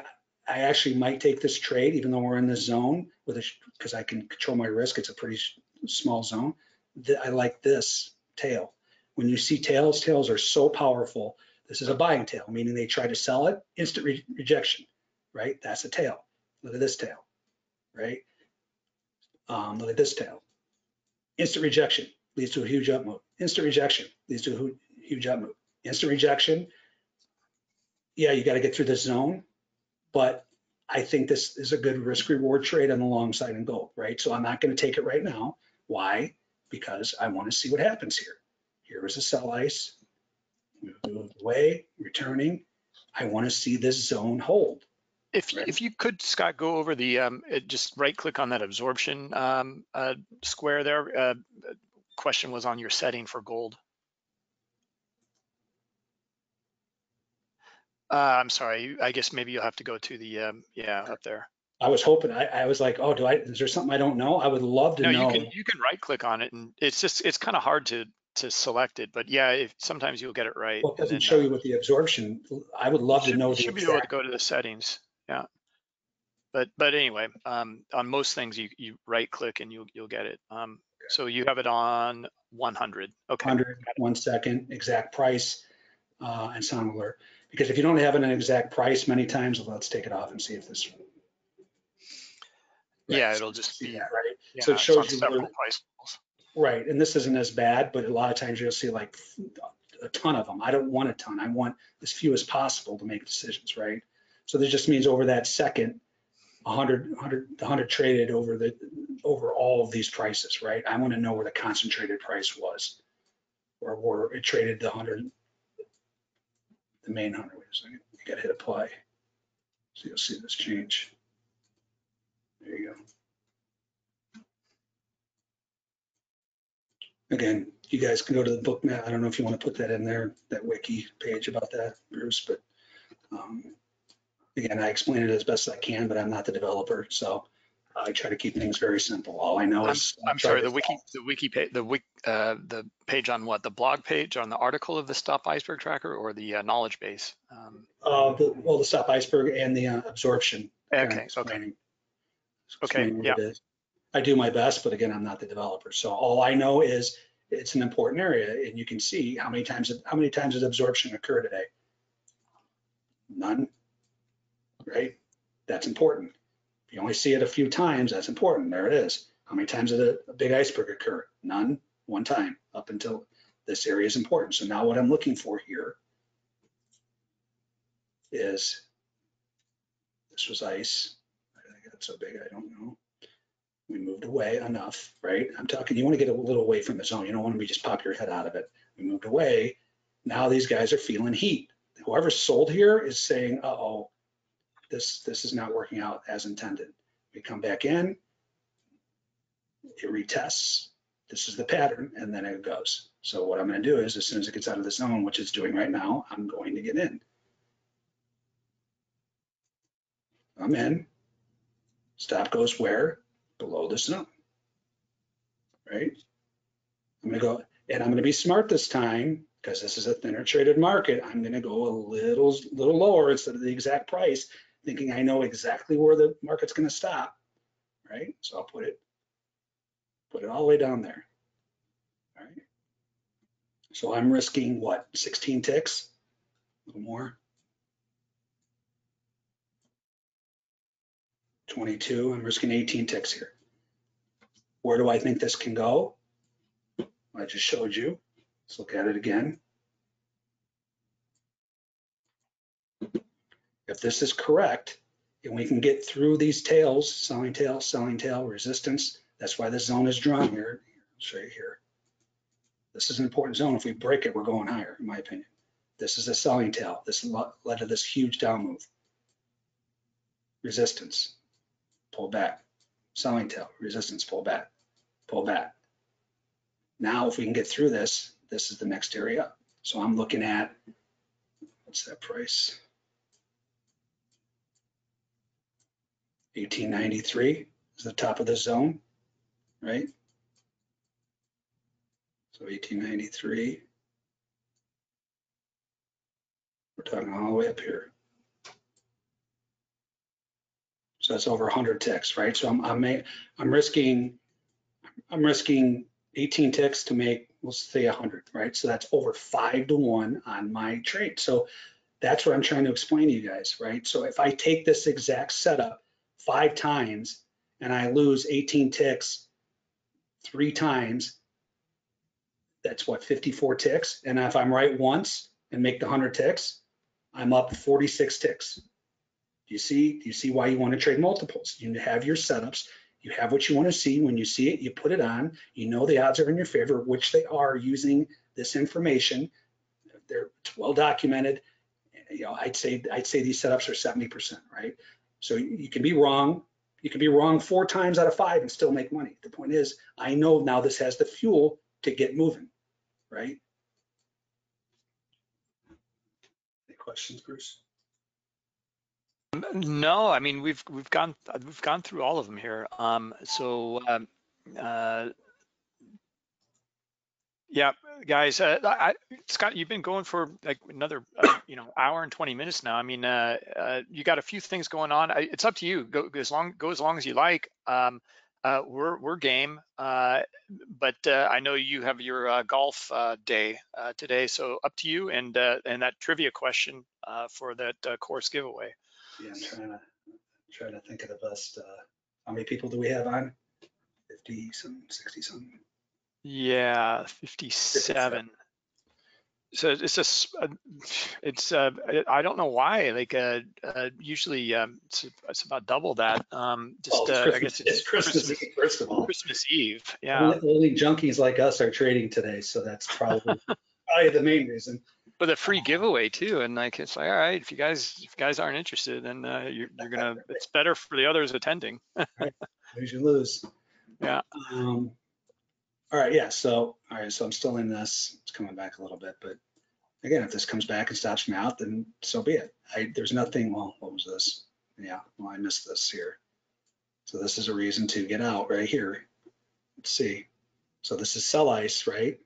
I actually might take this trade, even though we're in this zone, with a because I can control my risk. It's a pretty small zone. I like this tail. When you see tails, tails are so powerful. This is a buying tail, meaning they try to sell it, instant re rejection, right? That's a tail. Look at this tail, right? Um, look at this tail. Instant rejection leads to a huge up move. Instant rejection leads to a huge up move. Instant rejection, yeah, you got to get through this zone, but I think this is a good risk reward trade on the long side in gold, right? So I'm not going to take it right now. Why? Because I want to see what happens here. Here is a sell ice, move away, returning. I want to see this zone hold. If, right. If you could, Scott, go over the, um, just right click on that absorption um, uh, square there. Uh, question was on your setting for gold. Uh, I'm sorry, I guess maybe you'll have to go to the, um, yeah, up there. I was hoping, I, I was like, oh, do I, is there something I don't know? I would love to no, know. You can, you can right click on it, and it's just, it's kind of hard to to select it, but yeah, if, sometimes you'll get it right. Well, it doesn't show you what the absorption, I would love should, to know. You should the be able to go to the settings, yeah. But but anyway, um, on most things, you, you right click and you'll, you'll get it. Um, So you have it on one hundred. Okay. one hundred, one second, exact price, uh, and sound alert. Because if you don't have an exact price many times, let's take it off and see if this. Right. Yeah, it'll just be that, right? Yeah, so it shows you several price levels. Right, and this isn't as bad, but a lot of times you'll see like a ton of them. I don't want a ton. I want as few as possible to make decisions, right? So this just means over that second, one hundred, one hundred, one hundred traded over the over all of these prices, right? I want to know where the concentrated price was, or where it traded the one hundred, the main one hundred. Wait a second, you got to hit apply, so you'll see this change. There you go. Again, you guys can go to the book map. I don't know if you want to put that in there, that wiki page about that, Bruce, but. Um, Again, I explain it as best I can, but I'm not the developer, so I try to keep things very simple. All I know is I'm, I'm sorry. The wiki, the wiki, page, the wiki, uh, the page on what? The blog page on the article of the Stop Iceberg Tracker, or the uh, knowledge base? Um, uh, the, well, the Stop Iceberg and the uh, absorption. Okay. Okay. Okay. Yeah. I do my best, but again, I'm not the developer, so all I know is it's an important area, and you can see how many times how many times does absorption occur today? None. Right? That's important. If you only see it a few times, that's important. There it is. How many times did a, a big iceberg occur? None. One time, up until this area is important. So now what I'm looking for here is, this was ice, got so big, I don't know. We moved away enough, right? I'm talking, you want to get a little away from the zone. You don't want to be just pop your head out of it. We moved away. Now these guys are feeling heat. Whoever sold here is saying, uh-oh, this, this is not working out as intended. We come back in, it retests. This is the pattern, and then it goes. So what I'm going to do is, as soon as it gets out of the zone, which it's doing right now, I'm going to get in. I'm in. Stop goes where? Below the zone, right? I'm going to go, and I'm going to be smart this time, because this is a thinner traded market. I'm going to go a little, little lower instead of the exact price, thinking I know exactly where the market's going to stop, right? So I'll put it, put it all the way down there, all right? So I'm risking what, sixteen ticks, a little more, twenty-two, I'm risking eighteen ticks here. Where do I think this can go? I just showed you. Let's look at it again. If this is correct, and we can get through these tails, selling tail, selling tail, resistance, that's why this zone is drawn here. I'll show you here. This is an important zone. If we break it, we're going higher, in my opinion. This is a selling tail. This led to this huge down move. Resistance, pull back. Selling tail, resistance, pull back, pull back. Now, if we can get through this, this is the next area up. So I'm looking at, what's that price? eighteen ninety-three is the top of the zone, right? So eighteen ninety-three, we're talking all the way up here. So that's over one hundred ticks, right? So I'm I'm, make, I'm risking I'm risking eighteen ticks to make, we'll say one hundred, right? So that's over five to one on my trade. So that's what I'm trying to explain to you guys, right? So if I take this exact setup five times and I lose eighteen ticks three times, that's what, fifty-four ticks. And if I'm right once and make the one hundred ticks, I'm up forty-six ticks. Do you see, do you see why you want to trade multiples? You have your setups, you have what you want to see. When you see it, you put it on. You know the odds are in your favor, which they are using this information. They're, it's well documented. You know, I'd say I'd say these setups are seventy percent, right? So you can be wrong. You can be wrong four times out of five and still make money. The point is, I know now this has the fuel to get moving, right? Any questions, Bruce? No, I mean we've we've gone we've gone through all of them here. Um, so um, uh, yeah, guys, uh, I, Scott, you've been going for like another uh, you know hour and twenty minutes now. I mean, uh, uh, you got a few things going on. I, it's up to you. Go, go as long go as long as you like. Um, uh, we're we're game. Uh, but uh, I know you have your uh, golf uh, day uh, today, so up to you and uh, and that trivia question uh, for that uh, course giveaway. Yeah, I'm trying to trying to think of the best. Uh, how many people do we have on? Fifty something, sixty something. Yeah, fifty-seven. fifty-seven. So it's just it's uh, I don't know why. Like uh, uh usually um, it's, it's about double that. Um, just oh, uh, I guess it's, it's Christmas, Christmas Eve, first of all. Christmas Eve. Yeah. Only junkies like us are trading today, so that's probably probably the main reason. With a free giveaway too, and like it's like, all right, if you guys if you guys aren't interested, then uh, you're, you're gonna it's better for the others attending. Right. Lose you lose. Yeah. Um, all right. Yeah. So all right. So I'm still in this. It's coming back a little bit, but again, if this comes back and stops me out, then so be it. I, there's nothing. Well, what was this? Yeah. Well, I missed this here. So this is a reason to get out right here. Let's see. So this is sell ice, right?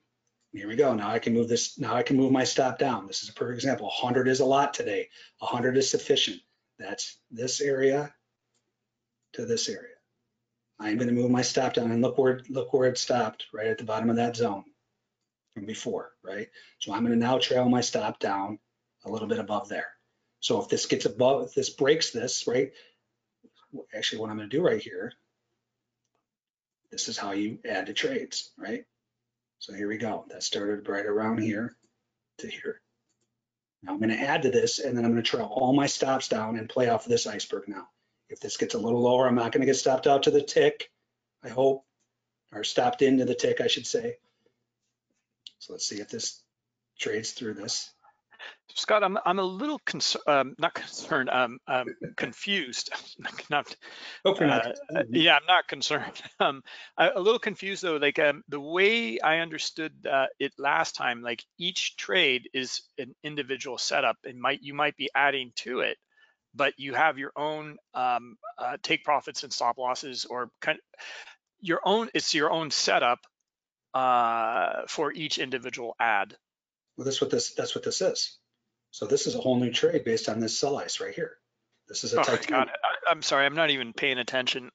Here we go. Now I can move this. Now I can move my stop down. This is a perfect example. one hundred is a lot today. one hundred is sufficient. That's this area to this area. I'm going to move my stop down and look where look where it stopped, right at the bottom of that zone from before, right? So I'm going to now trail my stop down a little bit above there. So if this gets above, if this breaks this, right? Actually, what I'm going to do right here. This is how you add to trades, right? So here we go. That started right around here to here. Now I'm going to add to this, and then I'm going to trail all my stops down and play off of this iceberg now. If this gets a little lower, I'm not going to get stopped out to the tick, I hope, or stopped into the tick, I should say. So let's see if this trades through this. Scott, I'm I'm a little concerned, um, not concerned, I'm, I'm confused. not, Hope you're not uh, yeah, I'm not concerned. Um, I, a little confused though. Like um, the way I understood uh, it last time, like each trade is an individual setup, and might you might be adding to it, but you have your own um, uh, take profits and stop losses, or kind of your own. It's your own setup uh, for each individual ad. Well, that's what this that's what this is. So this is a whole new trade based on this sell ice right here. This is a type. Oh, God. I, I'm sorry, I'm not even paying attention.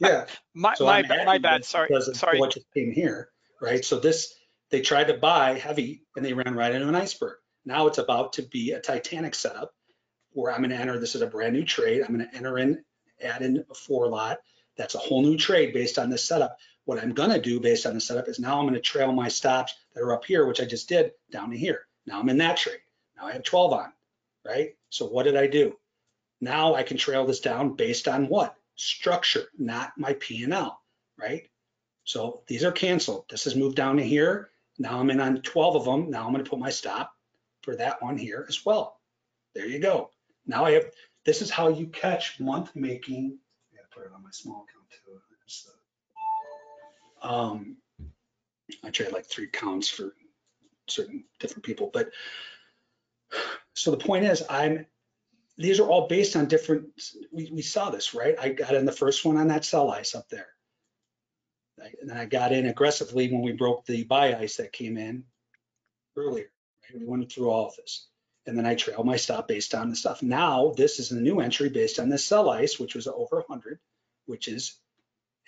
Yeah. my so my, my bad. Sorry. Sorry. What just came here, right? So this, they tried to buy heavy and they ran right into an iceberg. Now it's about to be a Titanic setup where I'm going to enter. This is a brand new trade. I'm going to enter in, add in a four lot. That's a whole new trade based on this setup. What I'm going to do based on the setup is now I'm going to trail my stops that are up here, which I just did, down to here. Now I'm in that trade. Now I have twelve on, right? So what did I do? Now I can trail this down based on what? Structure, not my P and L, right? So these are canceled. This has moved down to here. Now I'm in on twelve of them. Now I'm going to put my stop for that one here as well. There you go. Now I have, this is how you catch month making. I got to put it on my small account too. So. Um, I trade like three counts for certain different people, but so the point is, I'm, these are all based on different, we, we saw this, right? I got in the first one on that sell ice up there. Right? And then I got in aggressively when we broke the buy ice that came in earlier, right? We went through all of this. And then I trailed my stop based on the stuff. Now, this is a new entry based on the sell ice, which was over one hundred, which is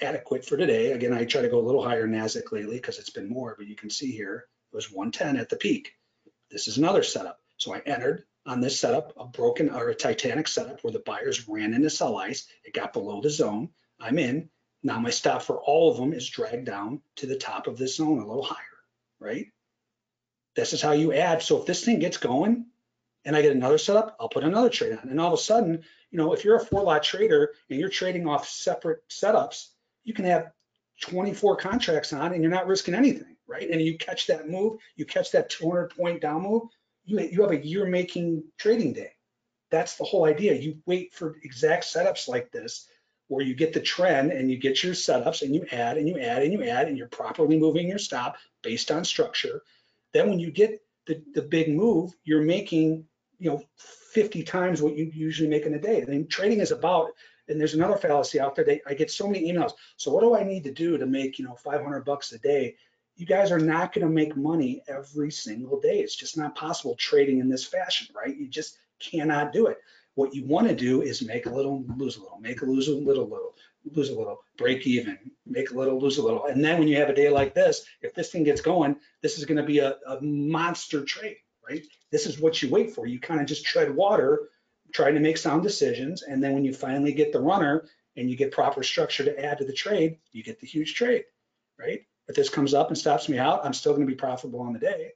adequate for today. Again, I try to go a little higher Nasdaq lately because it's been more, but you can see here it was one ten at the peak. This is another setup. So I entered on this setup, a broken or a Titanic setup where the buyers ran into sell ice. It got below the zone. I'm in. Now my stop for all of them is dragged down to the top of this zone, a little higher, right? This is how you add. So if this thing gets going and I get another setup, I'll put another trade on. And all of a sudden, you know, if you're a four lot trader and you're trading off separate setups, you can have twenty-four contracts on and you're not risking anything, right? And you catch that move, you catch that two hundred point down move, you, you have a year making trading day. That's the whole idea. You wait for exact setups like this where you get the trend and you get your setups and you add and you add and you add and you're properly moving your stop based on structure. Then when you get the, the big move, you're making, you know, fifty times what you usually make in a day. I mean, trading is about, and there's another fallacy out there. They, I get so many emails. So what do I need to do to make, you know, five hundred bucks a day? You guys are not going to make money every single day. It's just not possible trading in this fashion, right? You just cannot do it. What you want to do is make a little, lose a little, make a lose a little, little, lose a little, break even, make a little, lose a little. And then when you have a day like this, if this thing gets going, this is going to be a, a monster trade, right? This is what you wait for. You kind of just tread water, trying to make sound decisions, and then when you finally get the runner and you get proper structure to add to the trade, you get the huge trade, right? If this comes up and stops me out, I'm still going to be profitable on the day,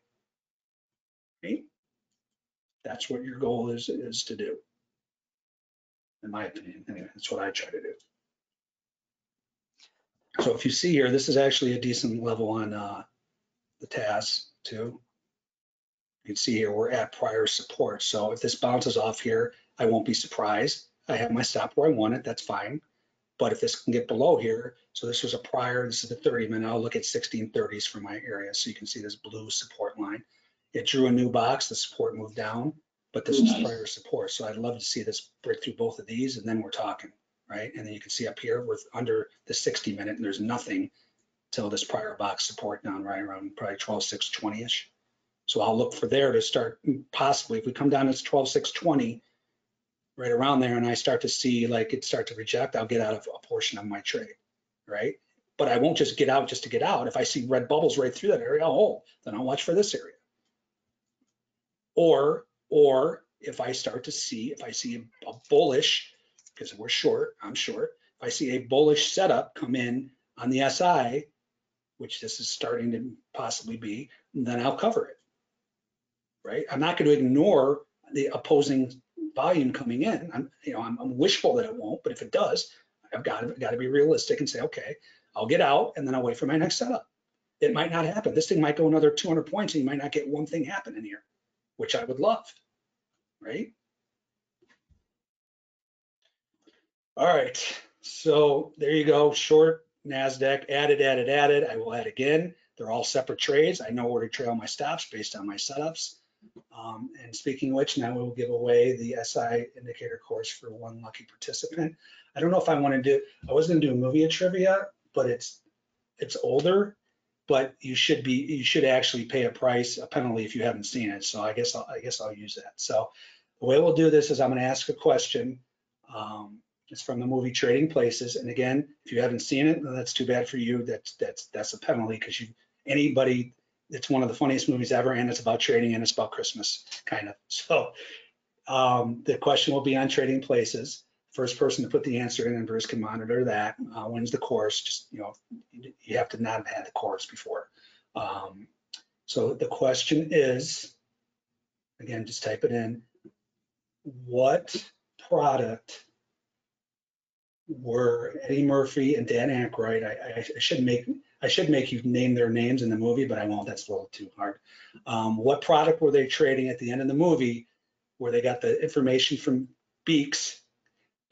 right? That's what your goal is, is to do, in my opinion. Anyway, that's what I try to do. So if you see here, this is actually a decent level on uh, the T A S too. You can see here we're at prior support. So if this bounces off here, I won't be surprised. I have my stop where I want it, that's fine. But if this can get below here, so this was a prior, this is the thirty minute, I'll look at sixteen thirties for my area. So you can see this blue support line. It drew a new box, the support moved down, but this is prior support. So I'd love to see this break through both of these and then we're talking, right? And then you can see up here we're under the sixty minute and there's nothing till this prior box support down right around probably twelve six twenty-ish. So I'll look for there to start possibly, if we come down to twelve six twenty, right around there, and I start to see like it start to reject, I'll get out of a portion of my trade, right? But I won't just get out just to get out. If I see red bubbles right through that area, I'll hold, then I'll watch for this area. Or, or if I start to see, if I see a bullish, because we're short, I'm short, if I see a bullish setup come in on the S I, which this is starting to possibly be, then I'll cover it. Right? I'm not going to ignore the opposing volume coming in. I'm, you know, I'm, I'm wishful that it won't, but if it does, I've got to, got to be realistic and say, okay, I'll get out and then I'll wait for my next setup. It might not happen. This thing might go another two hundred points and you might not get one thing happen in here, which I would love, right? All right, so there you go. Short, NASDAQ, added, added, added. I will add again. They're all separate trades. I know where to trail my stops based on my setups. Um, and speaking of which, now we will give away the S I indicator course for one lucky participant. I don't know if I want to do, I was going to do a movie of trivia, but it's it's older, but you should be, you should actually pay a price, a penalty if you haven't seen it. So I guess I'll, I guess I'll use that. So the way we'll do this is I'm going to ask a question. Um, it's from the movie Trading Places. And again, if you haven't seen it, then that's too bad for you. That's, that's, that's a penalty because you, anybody, it's one of the funniest movies ever, and it's about trading, and it's about Christmas, kind of. So um, the question will be on Trading Places. First person to put the answer in, and Bruce can monitor that, uh, wins the course. Just, you know, you have to not have had the course before. Um, so the question is, again, just type it in. What product were Eddie Murphy and Dan Aykroyd? I, I, I should make, I should make you name their names in the movie, but I won't. That's a little too hard. Um, what product were they trading at the end of the movie where they got the information from Beeks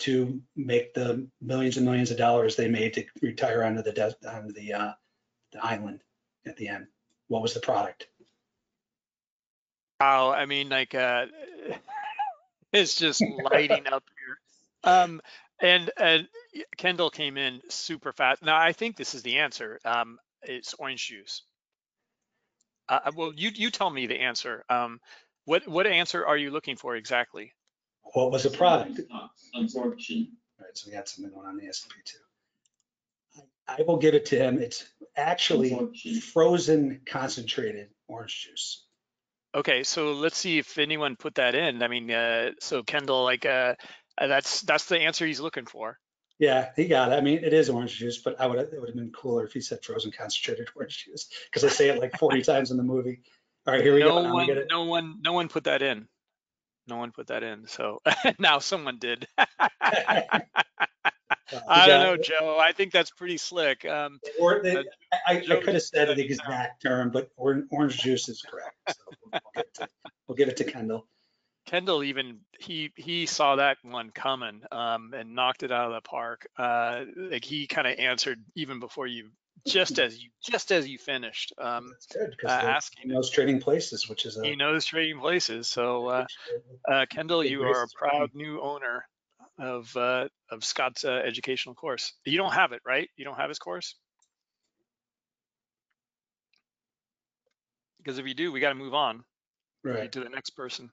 to make the millions and millions of dollars they made to retire onto the, de onto the, uh, the island at the end? What was the product? Wow, I mean, like, uh, it's just lighting up here. Um, And uh, Kendall came in super fast. Now, I think this is the answer. Um, it's orange juice. Uh, well, you you tell me the answer. Um, what what answer are you looking for exactly? What was the product? Absorption. All right, so we got something going on the S and P too. I, I will give it to him. It's actually absorption. Frozen concentrated orange juice. Okay, so let's see if anyone put that in. I mean, uh, so Kendall, like. Uh, Uh, that's that's the answer he's looking for. Yeah, he got it. I mean, it is orange juice, but I would it would have been cooler if he said frozen concentrated orange juice because I say it like forty times in the movie. All right, here we no go. One, get it. No one, no one put that in. No one put that in. So now someone did. I don't know, it. Joe. I think that's pretty slick. Um, or they, uh, I, I, I could have said the exact term, but orange juice is correct. So we'll, we'll, get to, we'll give it to Kendall. Kendall even he he saw that one coming um, and knocked it out of the park. Uh, like he kind of answered even before you, just as you just as you finished. Um, That's good because uh, he knows Trading Places, which is a, he knows Trading Places. So uh, uh, Kendall, you are a proud new owner of uh, of Scott's uh, educational course. You don't have it, right? You don't have his course because if you do, we got to move on right to the next person.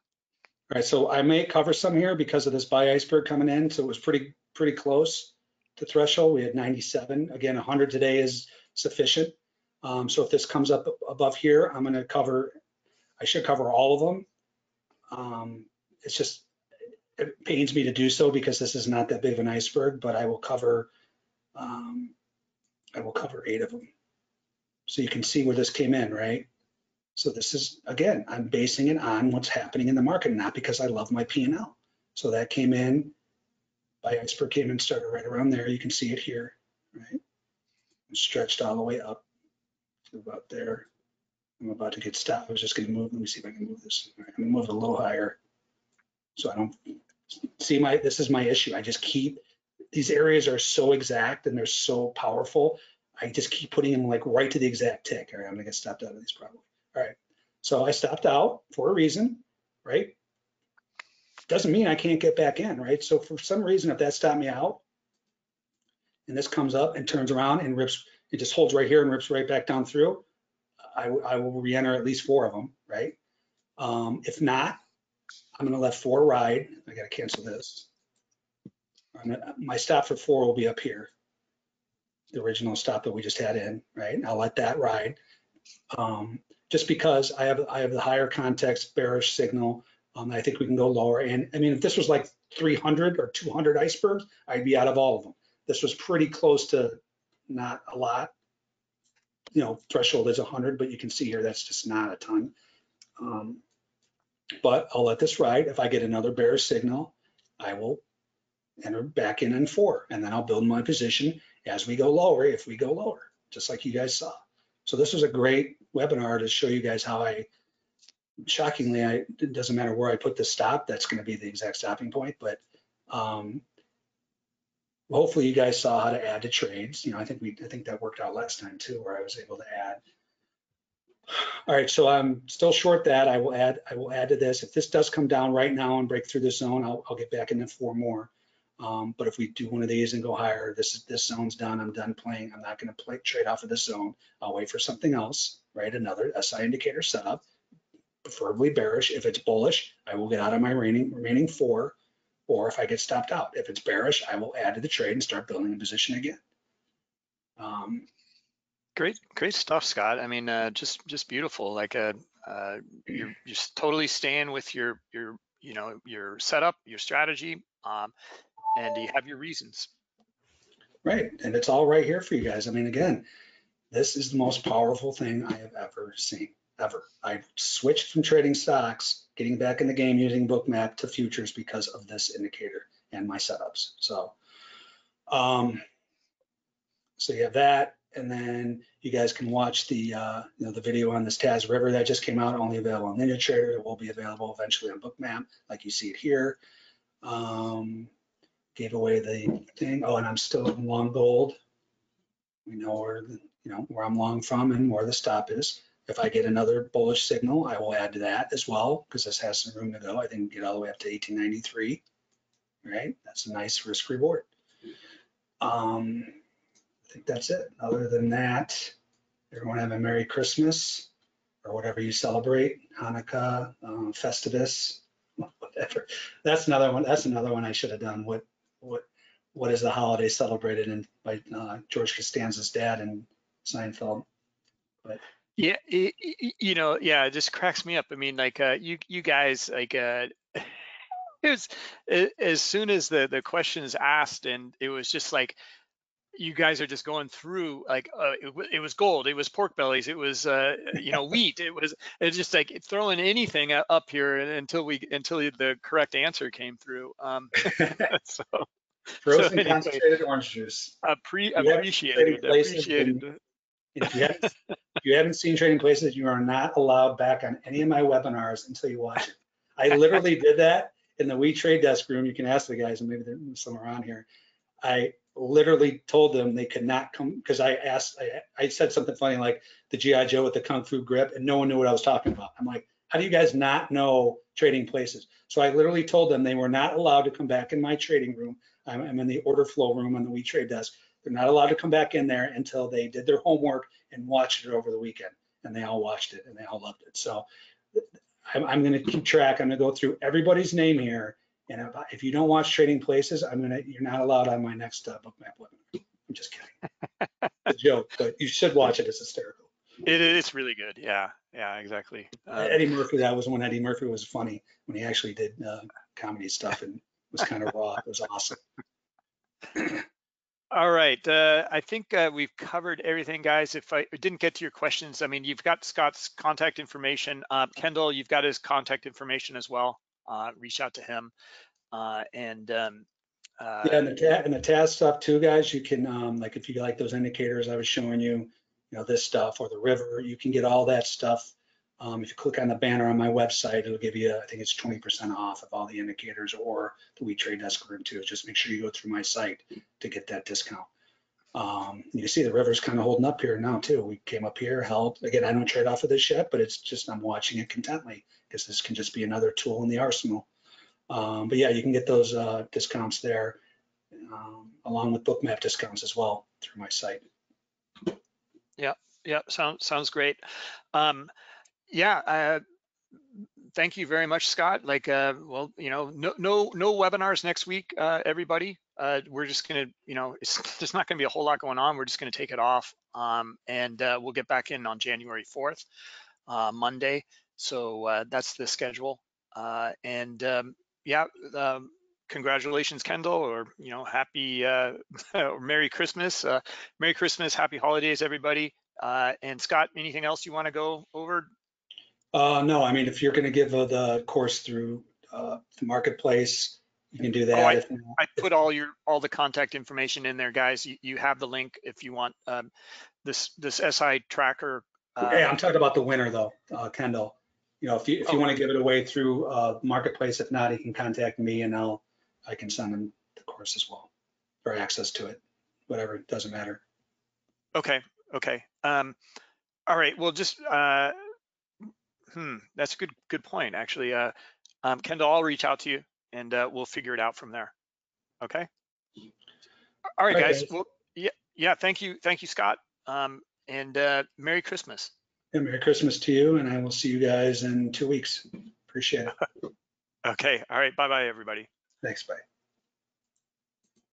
All right, so I may cover some here because of this buy iceberg coming in. So it was pretty pretty close to threshold. We had ninety-seven. Again, one hundred today is sufficient. Um, so if this comes up above here, I'm going to cover, I should cover all of them. Um, it's just, it pains me to do so because this is not that big of an iceberg, but I will cover, um, I will cover eight of them. So you can see where this came in, right? So this is, again, I'm basing it on what's happening in the market, not because I love my P and L. So that came in, by iceberg came in, started right around there. You can see it here, right? I'm stretched all the way up to about there. I'm about to get stopped. I was just gonna move, let me see if I can move this. All right, I'm gonna move it a little higher. So I don't, see my, this is my issue. I just keep, these areas are so exact and they're so powerful. I just keep putting them like right to the exact tick. All right, I'm gonna get stopped out of these probably. All right, so I stopped out for a reason, right? Doesn't mean I can't get back in, right? So for some reason, if that stopped me out, and this comes up and turns around and rips, it just holds right here and rips right back down through, I, I will re-enter at least four of them, right? Um, if not, I'm gonna let four ride. I gotta cancel this. I'm gonna, my stop for four will be up here, the original stop that we just had in, right? And I'll let that ride. Um, just because I have I have the higher context bearish signal, um, I think we can go lower. And I mean, if this was like three hundred or two hundred icebergs, I'd be out of all of them. This was pretty close to not a lot. You know, threshold is one hundred, but you can see here that's just not a ton. Um, but I'll let this ride. If I get another bearish signal, I will enter back in and four, and then I'll build my position as we go lower, if we go lower, just like you guys saw. So this was a great webinar to show you guys how I, shockingly, I, it doesn't matter where I put the stop, that's gonna be the exact stopping point, but um, hopefully you guys saw how to add to trades. You know, I think we, I think that worked out last time too, where I was able to add. All right, so I'm still short that. I will add, I will add to this. If this does come down right now and break through this zone, I'll, I'll get back into four more. Um, but if we do one of these and go higher, this is, this zone's done. I'm done playing. I'm not going to play trade off of this zone. I'll wait for something else, right? Another S I indicator setup, preferably bearish. If it's bullish, I will get out of my remaining remaining four, or if I get stopped out. If it's bearish, I will add to the trade and start building a position again. Um, Great, great stuff, Scott. I mean, uh, just just beautiful. Like, uh, uh, you're just totally staying with your your you know your setup, your strategy, um, and you have your reasons. Right, and it's all right here for you guys. I mean, again, this is the most powerful thing I have ever seen, ever. I switched from trading stocks, getting back in the game using Bookmap, to futures because of this indicator and my setups. So, um, so you have that. And then you guys can watch the uh, you know, the video on this T A S River that just came out, only available on NinjaTrader. It will be available eventually on Bookmap, like you see it here. Um, gave away the thing. Oh, and I'm still in long gold. We know where the, you know where I'm long from and where the stop is. If I get another bullish signal, I will add to that as well, because this has some room to go. I think get all the way up to eighteen ninety-three. Right, that's a nice risk reward. Um, I think that's it. Other than that, everyone have a Merry Christmas, or whatever you celebrate, Hanukkah, um, Festivus, whatever. That's another one. That's another one I should have done. What what what is the holiday celebrated in by uh, George Costanza's dad in Seinfeld? But yeah, it, you know, yeah, it just cracks me up. I mean, like uh, you you guys like. Uh, it was it, as soon as the the question is asked, and it was just like, you guys are just going through like uh, it, it was gold, it was pork bellies, it was uh, you know wheat, it was it's just like throwing anything up here until we until the correct answer came through. Um, so, frozen so anyway, concentrated orange juice. Pre appreciated. appreciated. If you haven't, if you haven't seen Trading Places, you are not allowed back on any of my webinars until you watch it. I literally did that in the WeTradeDesk room. You can ask the guys, and maybe there's some around here. I literally told them they could not come because I asked, I, I said something funny like the G I Joe with the Kung Fu grip, and no one knew what I was talking about. I'm like, how do you guys not know Trading Places? So I literally told them they were not allowed to come back in my trading room. I'm, I'm in the order flow room on the WeTradeDesk. They're not allowed to come back in there until they did their homework and watched it over the weekend. And they all watched it and they all loved it. So I'm, I'm going to keep track. I'm going to go through everybody's name here. And if, if you don't watch Trading Places, I'm gonna you're not allowed on my next uh, Bookmap webinar. I'm just kidding. It's a joke, but you should watch it. It's hysterical. It is really good. Yeah, yeah, exactly. Uh, Eddie Murphy. That was when Eddie Murphy was funny, when he actually did uh, comedy stuff and was kind of raw. It was awesome. All right, uh, I think uh, we've covered everything, guys. If I didn't get to your questions, I mean, you've got Scott's contact information. Uh, Kendall, you've got his contact information as well. Uh, reach out to him, uh, and um, uh, yeah, and the, and the T A S stuff too, guys. You can um, like if you like those indicators I was showing you, you know, this stuff or the river. You can get all that stuff um, if you click on the banner on my website. It'll give you, I think it's twenty percent off of all the indicators or the WeTradeDesk room too. Just make sure you go through my site to get that discount. Um, you can see the river's kind of holding up here now too. We came up here, held again. I don't trade off of this yet, but it's just I'm watching it contently. This can just be another tool in the arsenal. Um, but yeah, you can get those uh, discounts there um, along with Bookmap discounts as well through my site. Yeah, yeah, sounds sounds great. Um, yeah, uh, thank you very much, Scott. Like, uh, well, you know, no no no webinars next week, uh, everybody. Uh, we're just gonna, you know, it's there's not gonna be a whole lot going on. We're just gonna take it off, um, and uh, we'll get back in on January fourth, uh, Monday. So uh, that's the schedule, uh, and um, yeah, um, congratulations, Kendall, or you know, happy uh, or Merry Christmas, uh, Merry Christmas, Happy Holidays, everybody. Uh, and Scott, anything else you want to go over? Uh, no, I mean, if you're going to give uh, the course through uh, the marketplace, you can do that. Oh, I, if, I put all your all the contact information in there, guys. You, you have the link if you want um, this this S I tracker. Uh, hey, I'm talking about the winner though, uh, Kendall. You know, if you if you oh, want to give it away through uh, marketplace, if not, he can contact me and I'll I can send him the course as well, or access to it, whatever. It doesn't matter. Okay. Okay. Um, all right. Well, just uh, hmm, that's a good good point actually. Uh, um, Kendall, I'll reach out to you, and uh, we'll figure it out from there. Okay. All right, guys. Well, yeah, yeah. Thank you, thank you, Scott. Um, and uh, Merry Christmas. Yeah, Merry Christmas to you, and I will see you guys in two weeks. Appreciate it. Okay. All right. Bye, bye, everybody. Thanks. Bye.